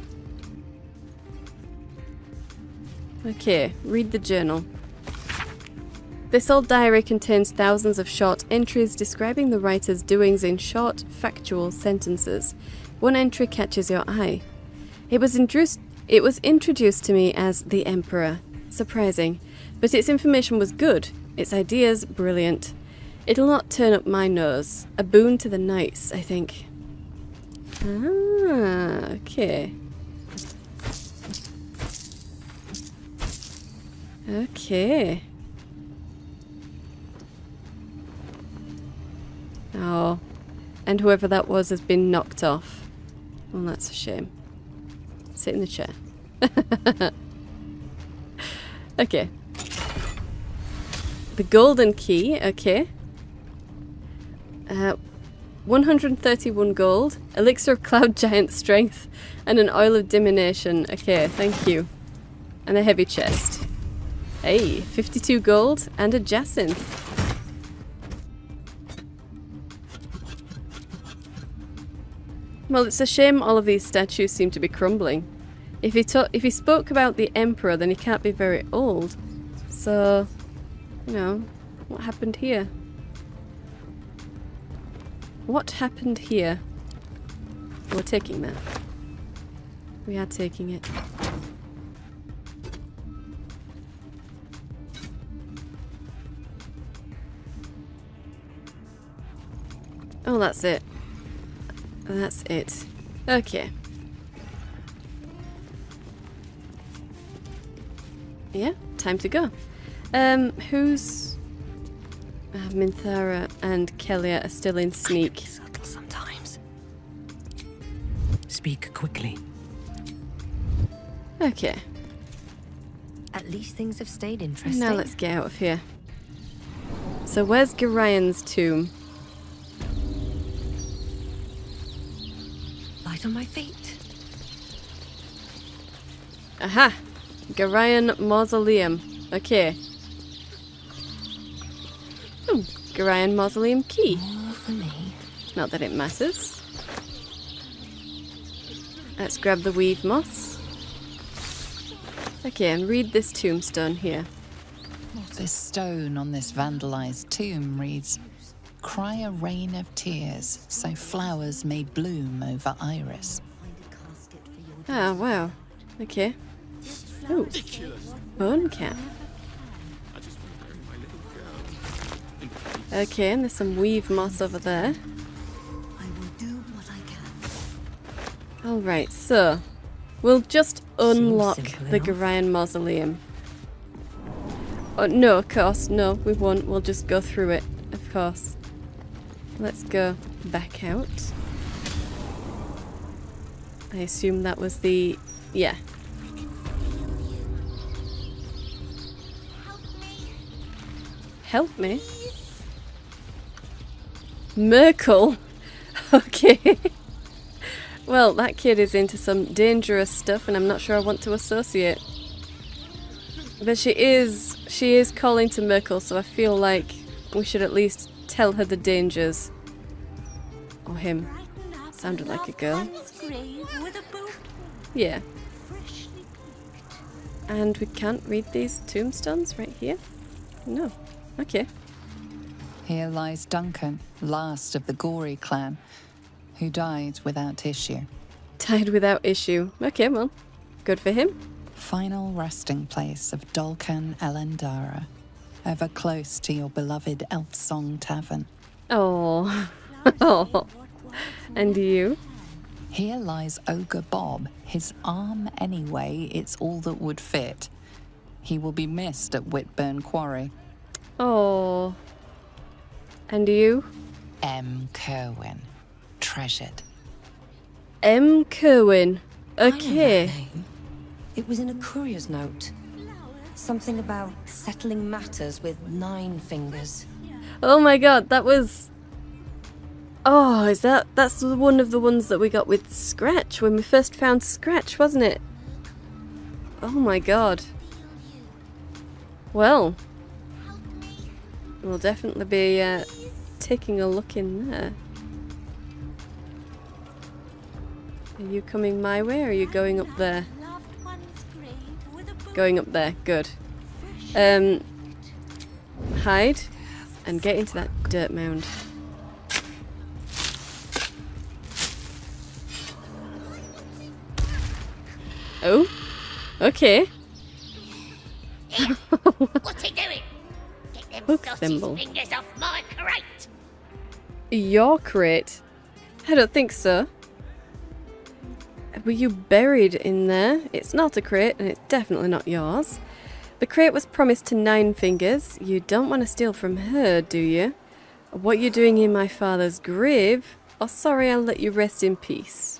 Okay, read the journal. This old diary contains thousands of short entries describing the writer's doings in short, factual sentences. One entry catches your eye. It was introduced to me as the Emperor. Surprising. But its information was good. Its ideas, brilliant. It'll not turn up my nose. A boon to the knights, I think. Ah, okay. Okay. Oh. And whoever that was has been knocked off. Well, that's a shame. Sit in the chair. Okay. The golden key, okay. 131 gold, elixir of cloud giant strength, and an oil of diminution. Okay, thank you. And a heavy chest. Hey, 52 gold and a jacinth. Well, it's a shame all of these statues seem to be crumbling. If he spoke about the Emperor, then he can't be very old. So, you know, what happened here? What happened here? We're taking that. We are taking it. Oh, that's it. That's it. Okay. Yeah, time to go. Who's... Minthara and Kellia are still in sneak. I can be subtle sometimes. Speak quickly. Okay. At least things have stayed interesting. Now let's get out of here. So where's Gorion's tomb? On my feet. Aha! Gorion Mausoleum. Okay. Oh, Gorion Mausoleum key. More for me. Not that it matters. Let's grab the weave moss. Okay, and read this tombstone here. This stone on this vandalized tomb reads, "Cry a rain of tears, so flowers may bloom over iris." Ah, wow. Okay. Ooh. Bone cap. Okay, and there's some weave moss over there. Alright, so we'll just unlock the Gorion Mausoleum. Oh, no, of course. No, we won't. We'll just go through it, of course. Let's go back out. I assume that was the... yeah. Help me? Merkel? Okay. Well, that kid is into some dangerous stuff and I'm not sure I want to associate. But she is calling to Merkel, so I feel like we should at least tell her the dangers. Or him. Sounded like a girl. Yeah. And we can't read these tombstones right here? No. Okay. Here lies Duncan, last of the Gory clan, who died without issue. Died without issue. Okay, well, good for him. Final resting place of Dolkan Elendara. Ever close to your beloved Elf Song Tavern. Oh. Oh. And you? Here lies Ogre Bob. His arm anyway, it's all that would fit. He will be missed at Whitburn Quarry. Oh. And you? M. Kerwin. Treasured. M. Kerwin. Okay. It was in a courier's note. Something about settling matters with 9 fingers. Oh my god, that was... oh, is that's one of the ones that we got with Scratch, when we first found Scratch, wasn't it? Oh my god. Well, we'll definitely be taking a look in there. Are you coming my way or are you going up there? Going up there, good. Hide and get into that dirt mound. Oh, okay. Hey, what are you doing? Get them filthy fingers off my crate. Your crate? I don't think so. Were you buried in there? It's not a crate and it's definitely not yours. The crate was promised to Nine Fingers. You don't want to steal from her, do you? What you're doing in my father's grave? Oh, sorry, I'll let you rest in peace.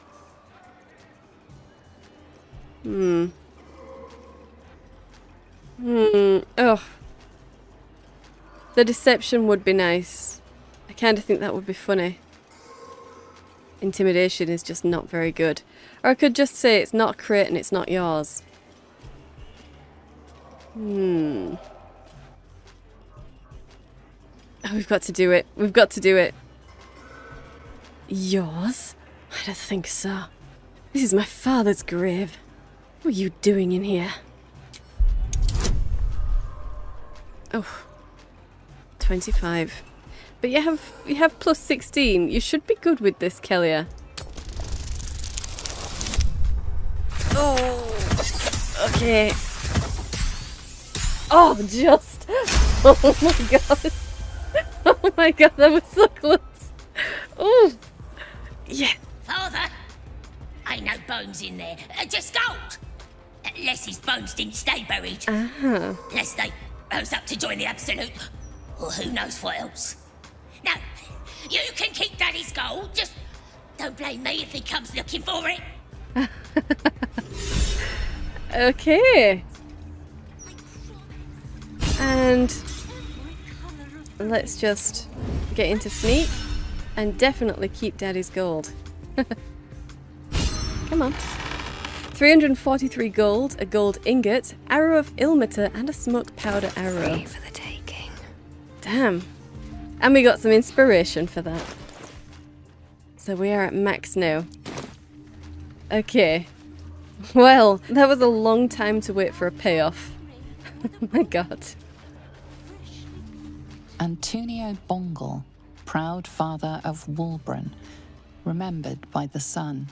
Oh. The deception would be nice. I kind of think that would be funny. Intimidation is just not very good. Or I could just say it's not a crate and it's not yours. Oh, we've got to do it. We've got to do it. Yours? I don't think so. This is my father's grave. What are you doing in here? Oh, 25. But you have plus 16. You should be good with this, Kellia. Oh, okay. Oh, just! Oh my god! Oh my god, that was so close! Oh! Yeah! Father! Ain't no bones in there, just gold! Unless his bones didn't stay buried. Unless they rose up to join the Absolute, or who knows what else. No, you can keep Daddy's gold, just don't blame me if he comes looking for it. Okay. And let's just get into sneak and definitely keep Daddy's gold. Come on. 343 gold, a gold ingot, arrow of Ilmater, and a smoke powder arrow. Free for the taking. Damn. And we got some inspiration for that. So we are at max now. Okay. Well, that was a long time to wait for a payoff. Oh my god. Antonio Bongal, proud father of Wulbran, remembered by the son.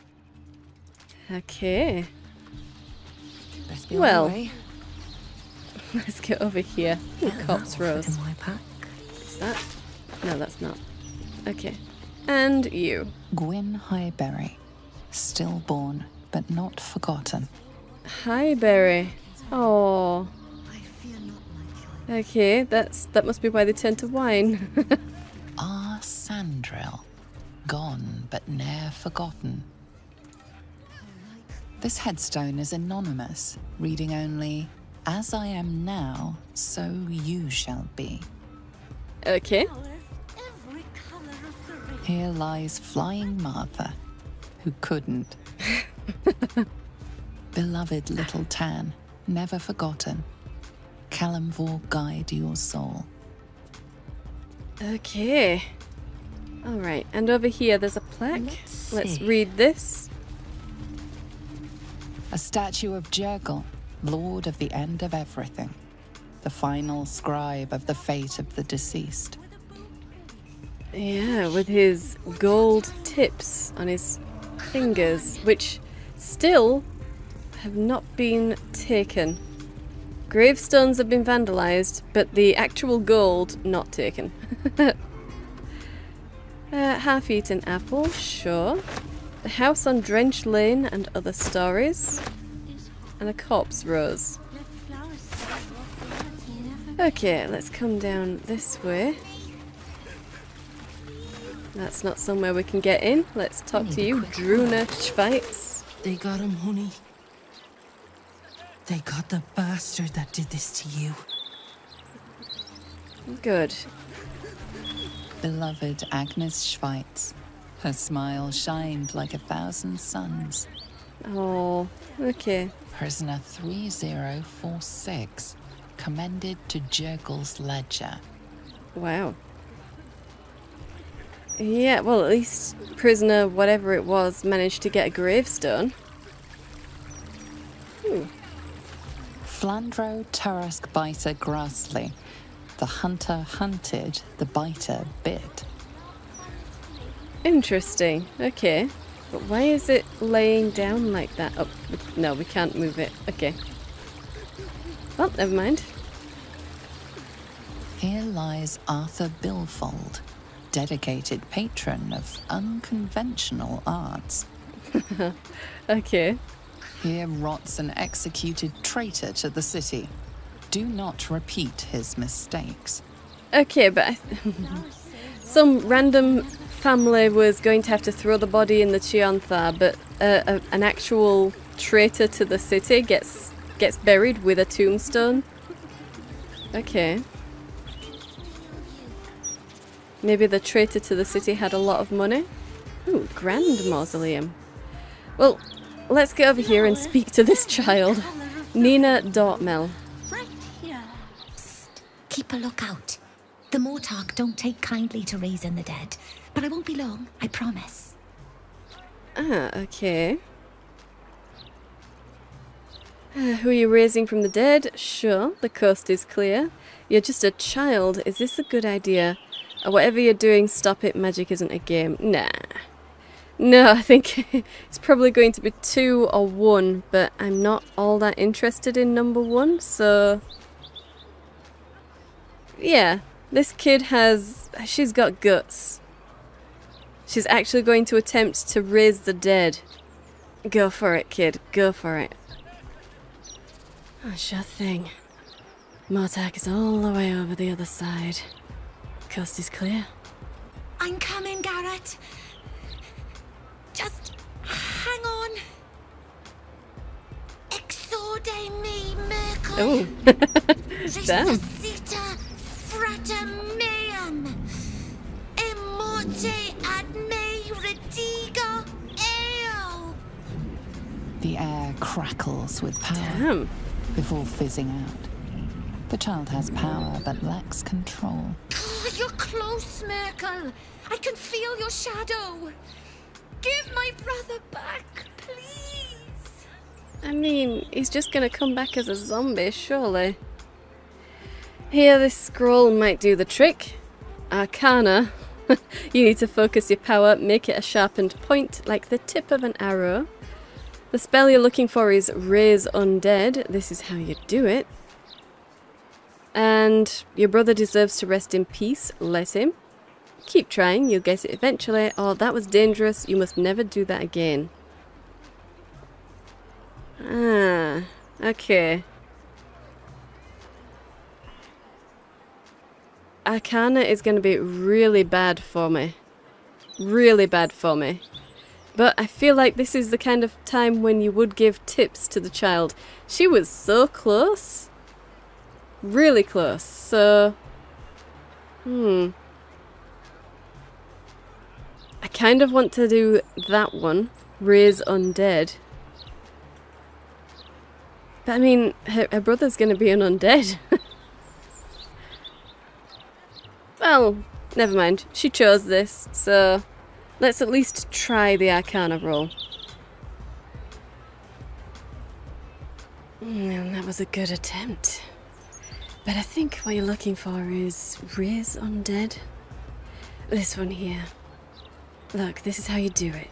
Okay. Well, let's get over here. Corpse Rose. Is that? No, that's not. Okay. And you. Gwyn Highberry, stillborn but not forgotten. Highberry. Oh. Okay, that must be why they turned to wine. Ah, Sandrill, gone but ne'er forgotten. This headstone is anonymous, reading only, "As I am now, so you shall be." Okay. Here lies Flying Martha, who couldn't. Beloved little Tan, never forgotten. Kelemvor guide your soul. Okay. Alright, and over here there's a plaque. Let's read this. A statue of Jurgle, Lord of the End of Everything. The final scribe of the fate of the deceased. Yeah, with his gold tips on his fingers, which still have not been taken. Gravestones have been vandalized, but the actual gold not taken. Half-eaten apple, sure. The house on Drench Lane and other stories. And a corpse rose. Okay, let's come down this way. That's not somewhere we can get in. Let's talk to you, Druna Schweitz. They got him, honey. They got the bastard that did this to you. Good. Beloved Agnes Schweitz. Her smile shined like a thousand suns. Oh, okay. Prisoner 3046, commended to Jurgle's ledger. Wow. Yeah, well, at least prisoner, whatever it was, managed to get a gravestone. Ooh. Flandro Tarask Biter Grassley. The hunter hunted, the biter bit. Interesting. Okay. But why is it laying down like that? Oh, no, we can't move it. Okay. Well, never mind. Here lies Arthur Bilfold, dedicated patron of unconventional arts. Okay. Here rots an executed traitor to the city. Do not repeat his mistakes. Okay, but some random family was going to have to throw the body in the Cheontha, but an actual traitor to the city gets buried with a tombstone. Okay. Maybe the traitor to the city had a lot of money. Ooh, grand mausoleum. Well, let's get over here and speak to this child. Nina Dortmel. Right here. Psst, keep a lookout. The Mortark don't take kindly to raising the dead. But I won't be long, I promise. Ah, okay. Who are you raising from the dead? Sure, the coast is clear. You're just a child. Is this a good idea? Whatever you're doing, stop it. Magic isn't a game. Nah. No, I think it's probably going to be 2 or 1, but I'm not all that interested in number 1, so... Yeah, this kid has... she's got guts. She's actually going to attempt to raise the dead. Go for it, kid. Go for it. Oh, sure thing. Mortark is all the way over the other side. Coast is clear. I'm coming, Garrett. Just hang on. Exorde me, Merkel. Oh. Damn. Fratermeum. Immorte ad me rediga eo. The air crackles with power. Damn. Before fizzing out. The child has power but lacks control. Oh, you're close, Merkel. I can feel your shadow. Give my brother back, please. I mean, he's just gonna come back as a zombie, surely. Here, this scroll might do the trick. Arcana. You need to focus your power, make it a sharpened point like the tip of an arrow. The spell you're looking for is Raise Undead. This is how you do it. And your brother deserves to rest in peace, let him. Keep trying, you'll get it eventually. Oh, that was dangerous, you must never do that again. Ah, okay. Arcana is going to be really bad for me. Really bad for me. But I feel like this is the kind of time when you would give tips to the child. She was so close. Really close, so... I kind of want to do that one. Raise Undead. But I mean, her brother's going to be an undead. Well, never mind. She chose this, so... let's at least try the Arcana roll. And that was a good attempt. But I think what you're looking for is Raise Undead. This one here. Look, this is how you do it.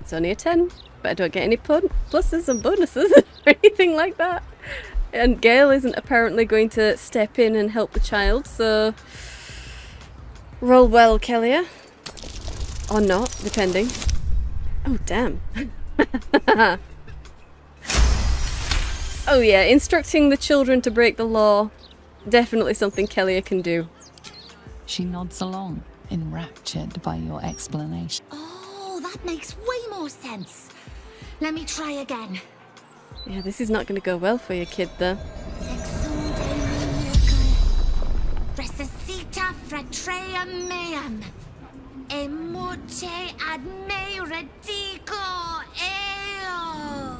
It's only a 10, but I don't get any pluses and bonuses or anything like that. And Gale isn't apparently going to step in and help the child, so... roll well, Kellia. Or not, depending. Oh, damn. Oh yeah, instructing the children to break the law, definitely something Kellia can do. She nods along, enraptured by your explanation. Oh, that makes way more sense. Let me try again. Yeah, this is not going to go well for your kid, though. Resuscita fratrem meum. E muce ad me retico eo.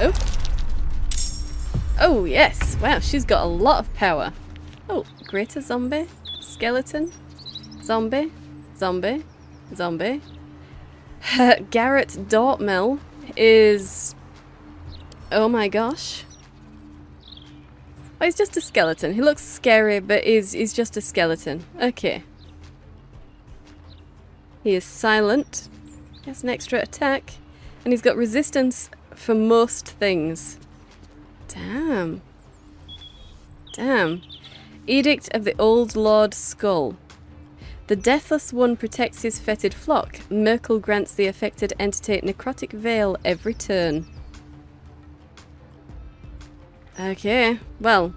Oh. Oh, yes. Wow, she's got a lot of power. Oh, greater zombie. Skeleton. Zombie. Zombie. Zombie. Garrett Dortmill is... oh my gosh. Oh, he's just a skeleton. He looks scary, but he's just a skeleton. Okay. He is silent. He has an extra attack. And he's got resistance for most things. Damn. Damn. Edict of the Old Lord Skull. The Deathless One protects his fetid flock. Merkel grants the affected entity necrotic veil every turn. Okay, well,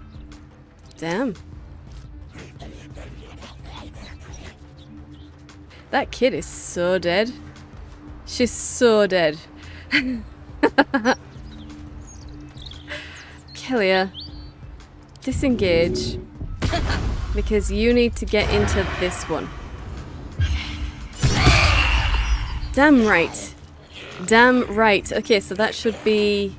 damn. That kid is so dead. She's so dead. Kellia, disengage. Because you need to get into this one. Damn right. Damn right. Okay, so that should be...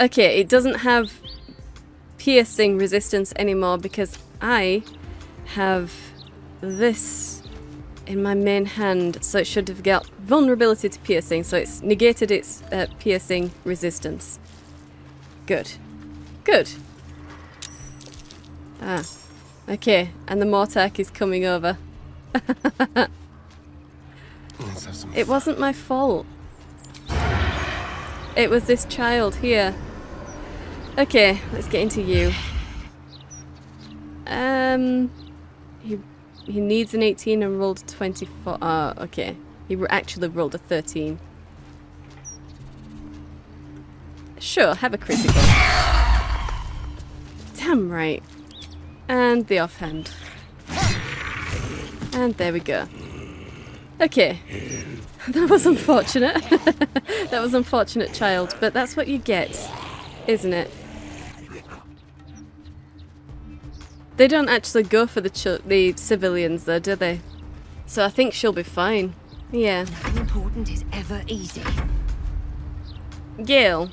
okay, it doesn't have piercing resistance anymore because I have this in my main hand, so it should have got vulnerability to piercing, so it's negated its piercing resistance. Good. Good. Ah. Okay, and the Mortark is coming over. Let's have some fun. It wasn't my fault. It was this child here. Okay, let's get into you. He needs an 18 and rolled 24. Ah, oh, okay. He actually rolled a 13. Sure, have a critical. Damn right. And the offhand. And there we go. Okay. That was unfortunate. That was unfortunate, child. But that's what you get, isn't it? They don't actually go for the civilians, though, do they? So I think she'll be fine. Yeah. Nothing important is ever easy. Gale.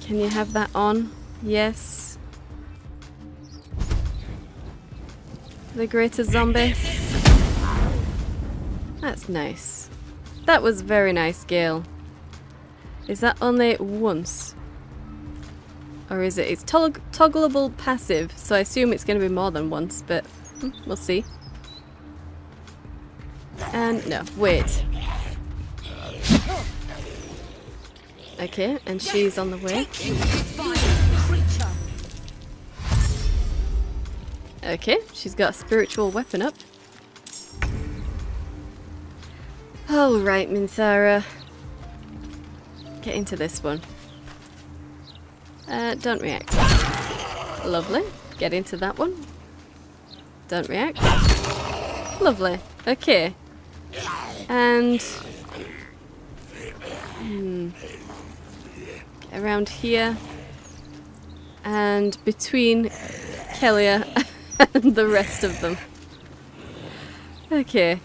Can you have that on? Yes. The greater zombie. That's nice. That was very nice, Gale. Is that only once? Or is it? It's toggleable passive, so I assume it's going to be more than once, but we'll see. And no, wait. Okay, and she's on the way. Okay, she's got a spiritual weapon up. Alright, Minthara. Get into this one. Don't react. Lovely. Get into that one. Don't react. Lovely. Okay. And... around here and between Kellia and the rest of them. Okay.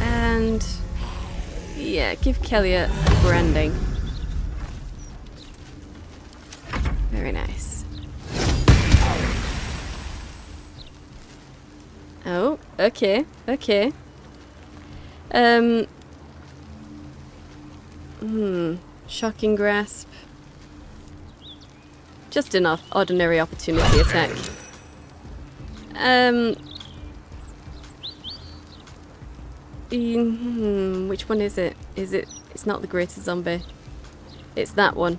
And yeah, give Kellia a branding. Very nice. Oh, okay, okay. Shocking grasp. Just enough ordinary opportunity attack. Which one is it? It's not the greater zombie. It's that one.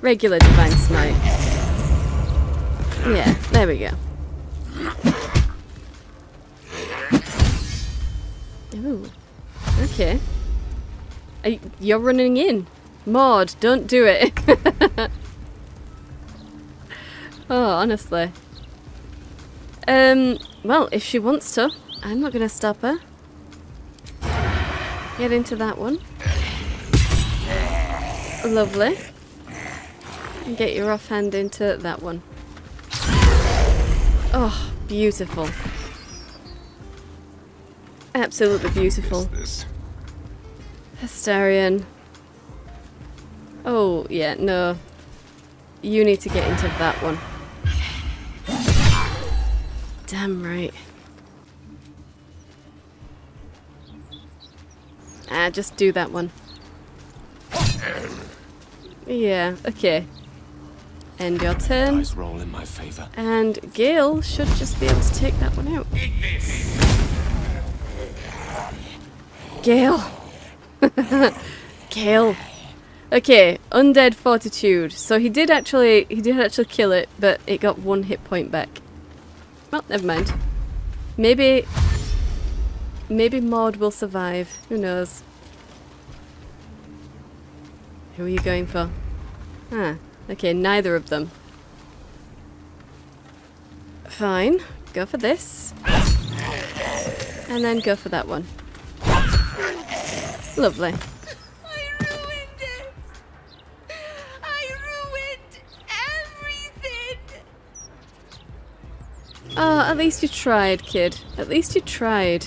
Regular divine smite. Yeah, there we go. Ooh. Okay. You're running in. Maud, don't do it. Oh, honestly. Well, if she wants to, I'm not going to stop her. Get into that one. Lovely. Get your offhand into that one. Oh, beautiful. Absolutely beautiful. What is this? Astarion. Oh, yeah, no. You need to get into that one. Damn right. Ah, just do that one. Yeah, okay. End your turn. Nice roll in my favor. And Gale should just be able to take that one out. Gale! Gale! Okay, undead fortitude. So he did actually kill it, but it got one hit point back. Well, never mind. Maybe Maud will survive. Who knows? Who are you going for? Ah, okay, neither of them. Fine. Go for this. And then go for that one. Lovely. Oh, at least you tried, kid. At least you tried.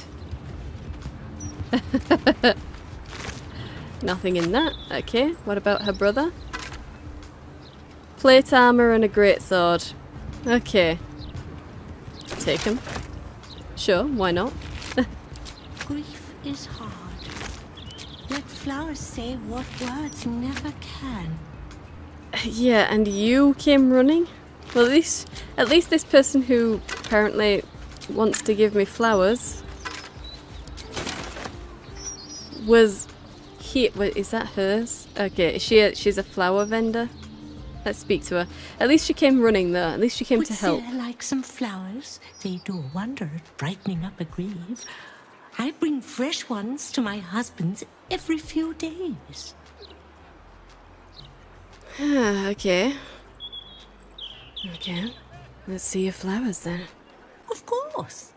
Nothing in that. Okay, what about her brother? Plate armor and a greatsword. Okay. Take him. Sure, why not? Grief is hard. Let flowers say what words never can. Yeah, and you came running? Well, at least this person who apparently wants to give me flowers was here. Wait, is that hers? Okay, she's a flower vendor. Let's speak to her. At least she came running though. At least she came to help. Sarah like some flowers? They do wonder at brightening up a grave. I bring fresh ones to my husband's every few days. Okay. Okay, let's see your flowers then. Of course.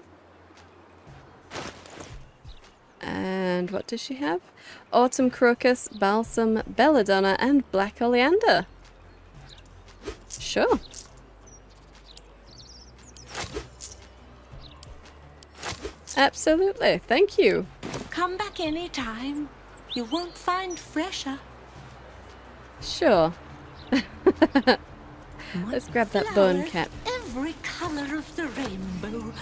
And what does she have? Autumn crocus, balsam, belladonna, and black oleander. Sure. Absolutely, thank you. Come back anytime. You won't find fresher. Sure. Let's grab that bone cap. Every color of the rainbow,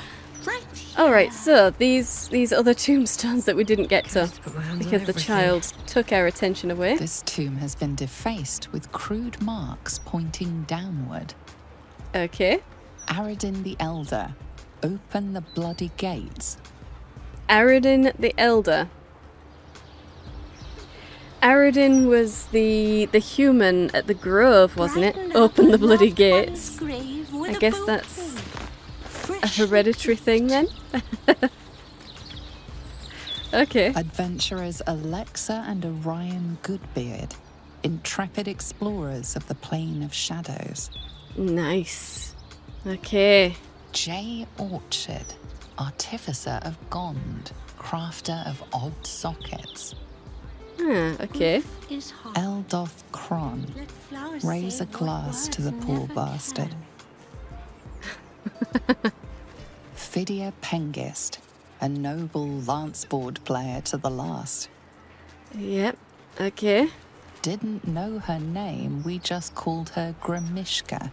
right here. All right, so these other tombstones that we didn't get to because the child took our attention away. This tomb has been defaced with crude marks pointing downward. Okay. Aradin the Elder, open the bloody gates. Aradin the Elder. Aradin was the human at the grove, wasn't it? Open the bloody gates. I guess that's a hereditary thing then. Okay. Adventurers Alexa and Orion Goodbeard, intrepid explorers of the Plain of Shadows. Nice. Okay. J. Orchard, artificer of Gond, crafter of odd sockets. Ah, okay. Eldoth Kron, raise a glass to the poor bastard. Fidia Pengist, a noble lanceboard player to the last. Yep, okay. Didn't know her name, we just called her Grimishka.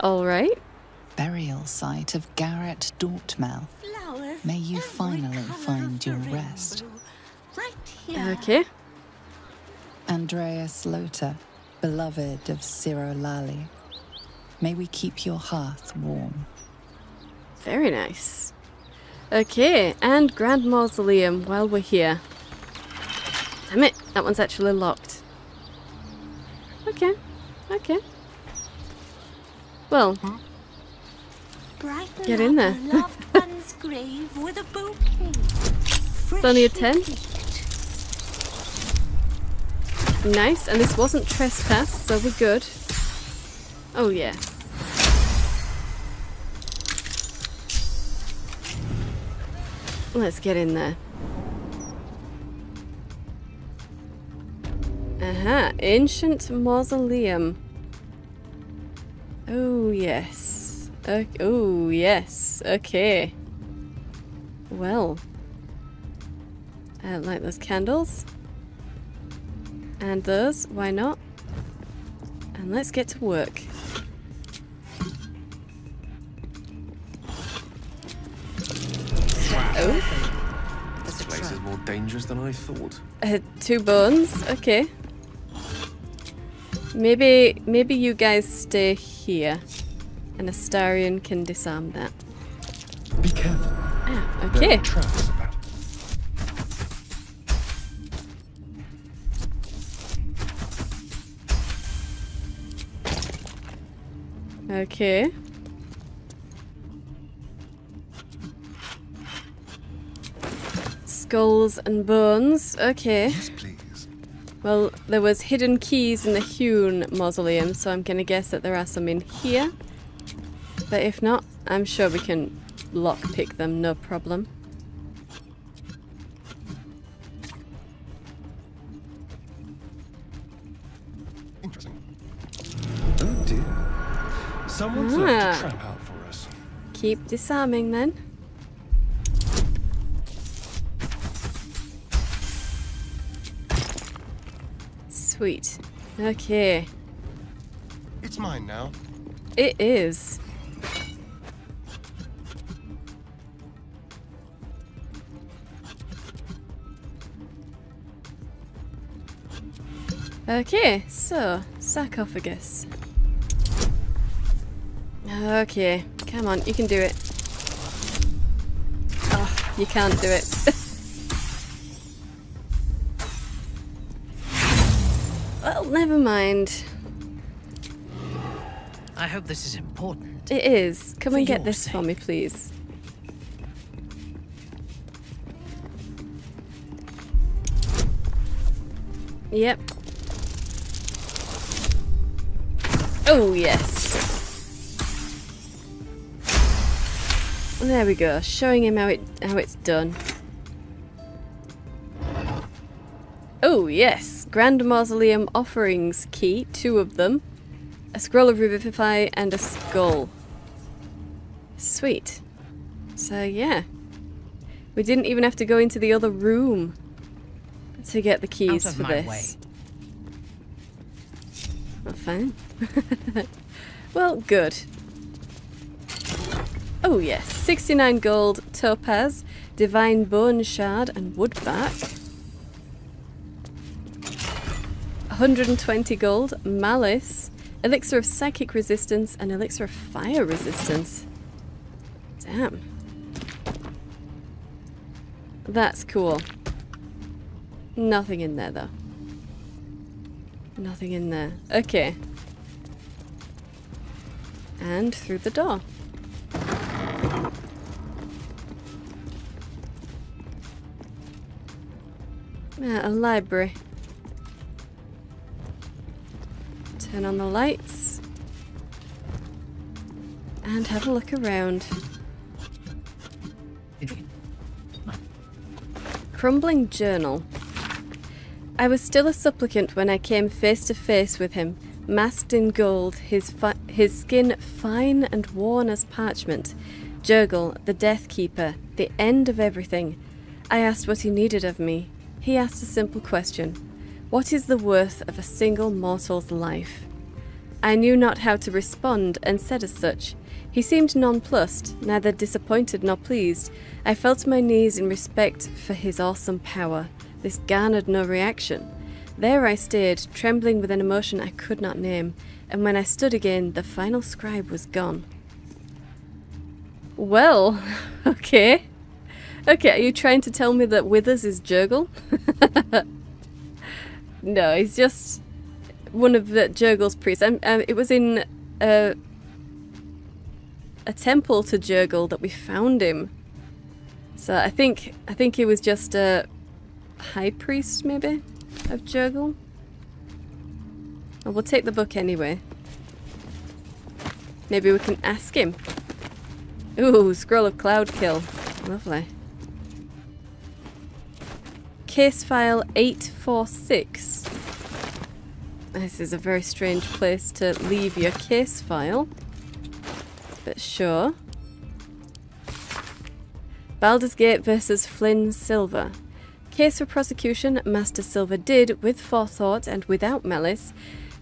All right. Burial site of Garrett Dortmel. May you finally find your rest. Right here. Okay. Andreas Lothar, beloved of Sirolali, may we keep your hearth warm. Very nice. Okay, and Grand Mausoleum while we're here. Damn it, that one's actually locked. Okay, okay. Well, get in there. Loved one's grave with a bouquet. It's only a 10. Nice, and this wasn't trespass, so we're good. Oh yeah. Let's get in there. Aha, ancient mausoleum. Oh yes. Okay. Oh yes. Okay. Well, light those candles. And those, why not? And let's get to work. Wow. Oh. This place is more dangerous than I thought. Two bones, okay. Maybe you guys stay here. And Astarion can disarm that. Be careful. Ah, okay. Okay. Skulls and bones. Okay. Yes, please. Well, there was hidden keys in the hewn mausoleum, so I'm going to guess that there are some in here. But if not, I'm sure we can lockpick them, no problem. Interesting. Oh dear. Someone's left a trap out for us. Keep disarming then. Sweet. Okay. It's mine now. It is. Okay, so sarcophagus. Okay, come on, you can do it. Oh, you can't do it. Well, never mind. I hope this is important. It is. Come and get this for me, please. Yep. Oh, yes. There we go, showing him how it's done. Oh yes, Grand Mausoleum Offerings Key, two of them. A Scroll of Revivify and a Skull. Sweet. So yeah. We didn't even have to go into the other room to get the keys for this. Oh, fine. Well, good. Oh yes, 69 gold, topaz, divine bone shard and woodbark. 120 gold, malice, elixir of psychic resistance and elixir of fire resistance. Damn. That's cool. Nothing in there though. Nothing in there. Okay. And through the door. A library. Turn on the lights. And have a look around. Crumbling journal. I was still a supplicant when I came face to face with him, masked in gold, his skin fine and worn as parchment. Jurgle, the Death Keeper, the end of everything. I asked what he needed of me. He asked a simple question. What is the worth of a single mortal's life? I knew not how to respond and said as such. He seemed nonplussed, neither disappointed nor pleased. I fell to my knees in respect for his awesome power. This garnered no reaction. There I stayed, trembling with an emotion I could not name, and when I stood again, the final scribe was gone. Well, okay. Okay, are you trying to tell me that Withers is Jurgle? No, he's just one of Jurgle's priests. It was in a temple to Jurgle that we found him. So I think he was just a high priest, maybe, of Jurgle. And we'll take the book anyway. Maybe we can ask him. Ooh, Scroll of Cloudkill. Lovely. Case file 846. This is a very strange place to leave your case file. But sure. Baldur's Gate versus Flynn Silver. Case for prosecution, Master Silver did, with forethought and without malice,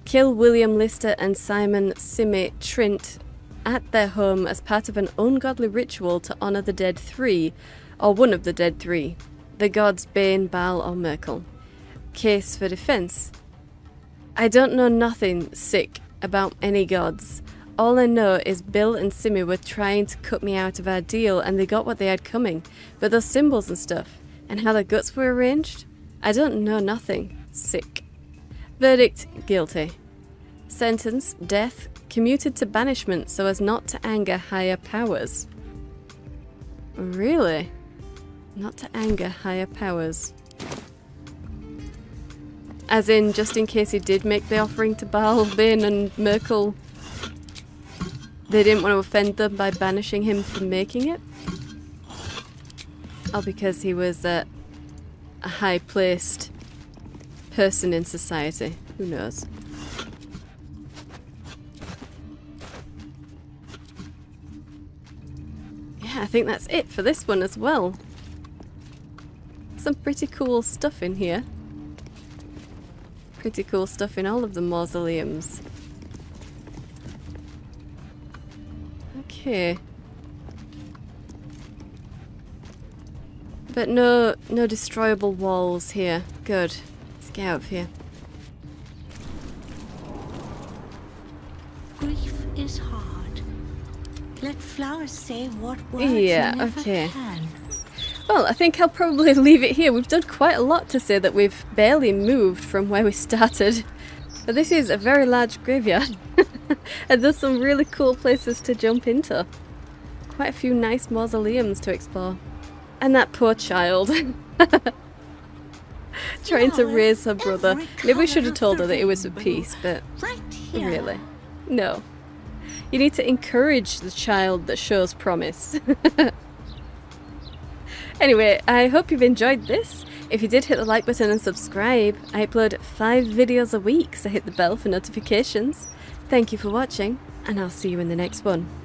kill William Lister and Simon Simme Trint at their home as part of an ungodly ritual to honour the dead three, or one of the dead three, the gods Bane, Baal or Merkel. Case for defence. I don't know nothing sick about any gods. All I know is Bill and Simmy were trying to cut me out of our deal and they got what they had coming, but those symbols and stuff, and how their guts were arranged? I don't know nothing. Sick. Verdict, guilty. Sentence, death, commuted to banishment so as not to anger higher powers. Really? Not to anger higher powers. As in, just in case he did make the offering to Baal, Bane and Merkel, they didn't want to offend them by banishing him from making it? Oh, because he was a high-placed person in society. Who knows? Yeah, I think that's it for this one as well. Some pretty cool stuff in here. Pretty cool stuff in all of the mausoleums. Okay. But no destroyable walls here. Good. Let's get out of here. Grief is hard. Let flowers say what words never can. Well, I think I'll probably leave it here. We've done quite a lot to say that we've barely moved from where we started. But this is a very large graveyard. And there's some really cool places to jump into. Quite a few nice mausoleums to explore. And that poor child. Trying to raise her brother. Maybe we should have told her that it was a piece, but really. No. You need to encourage the child that shows promise. Anyway, I hope you've enjoyed this. If you did, hit the like button and subscribe. I upload 5 videos a week, so hit the bell for notifications. Thank you for watching, and I'll see you in the next one.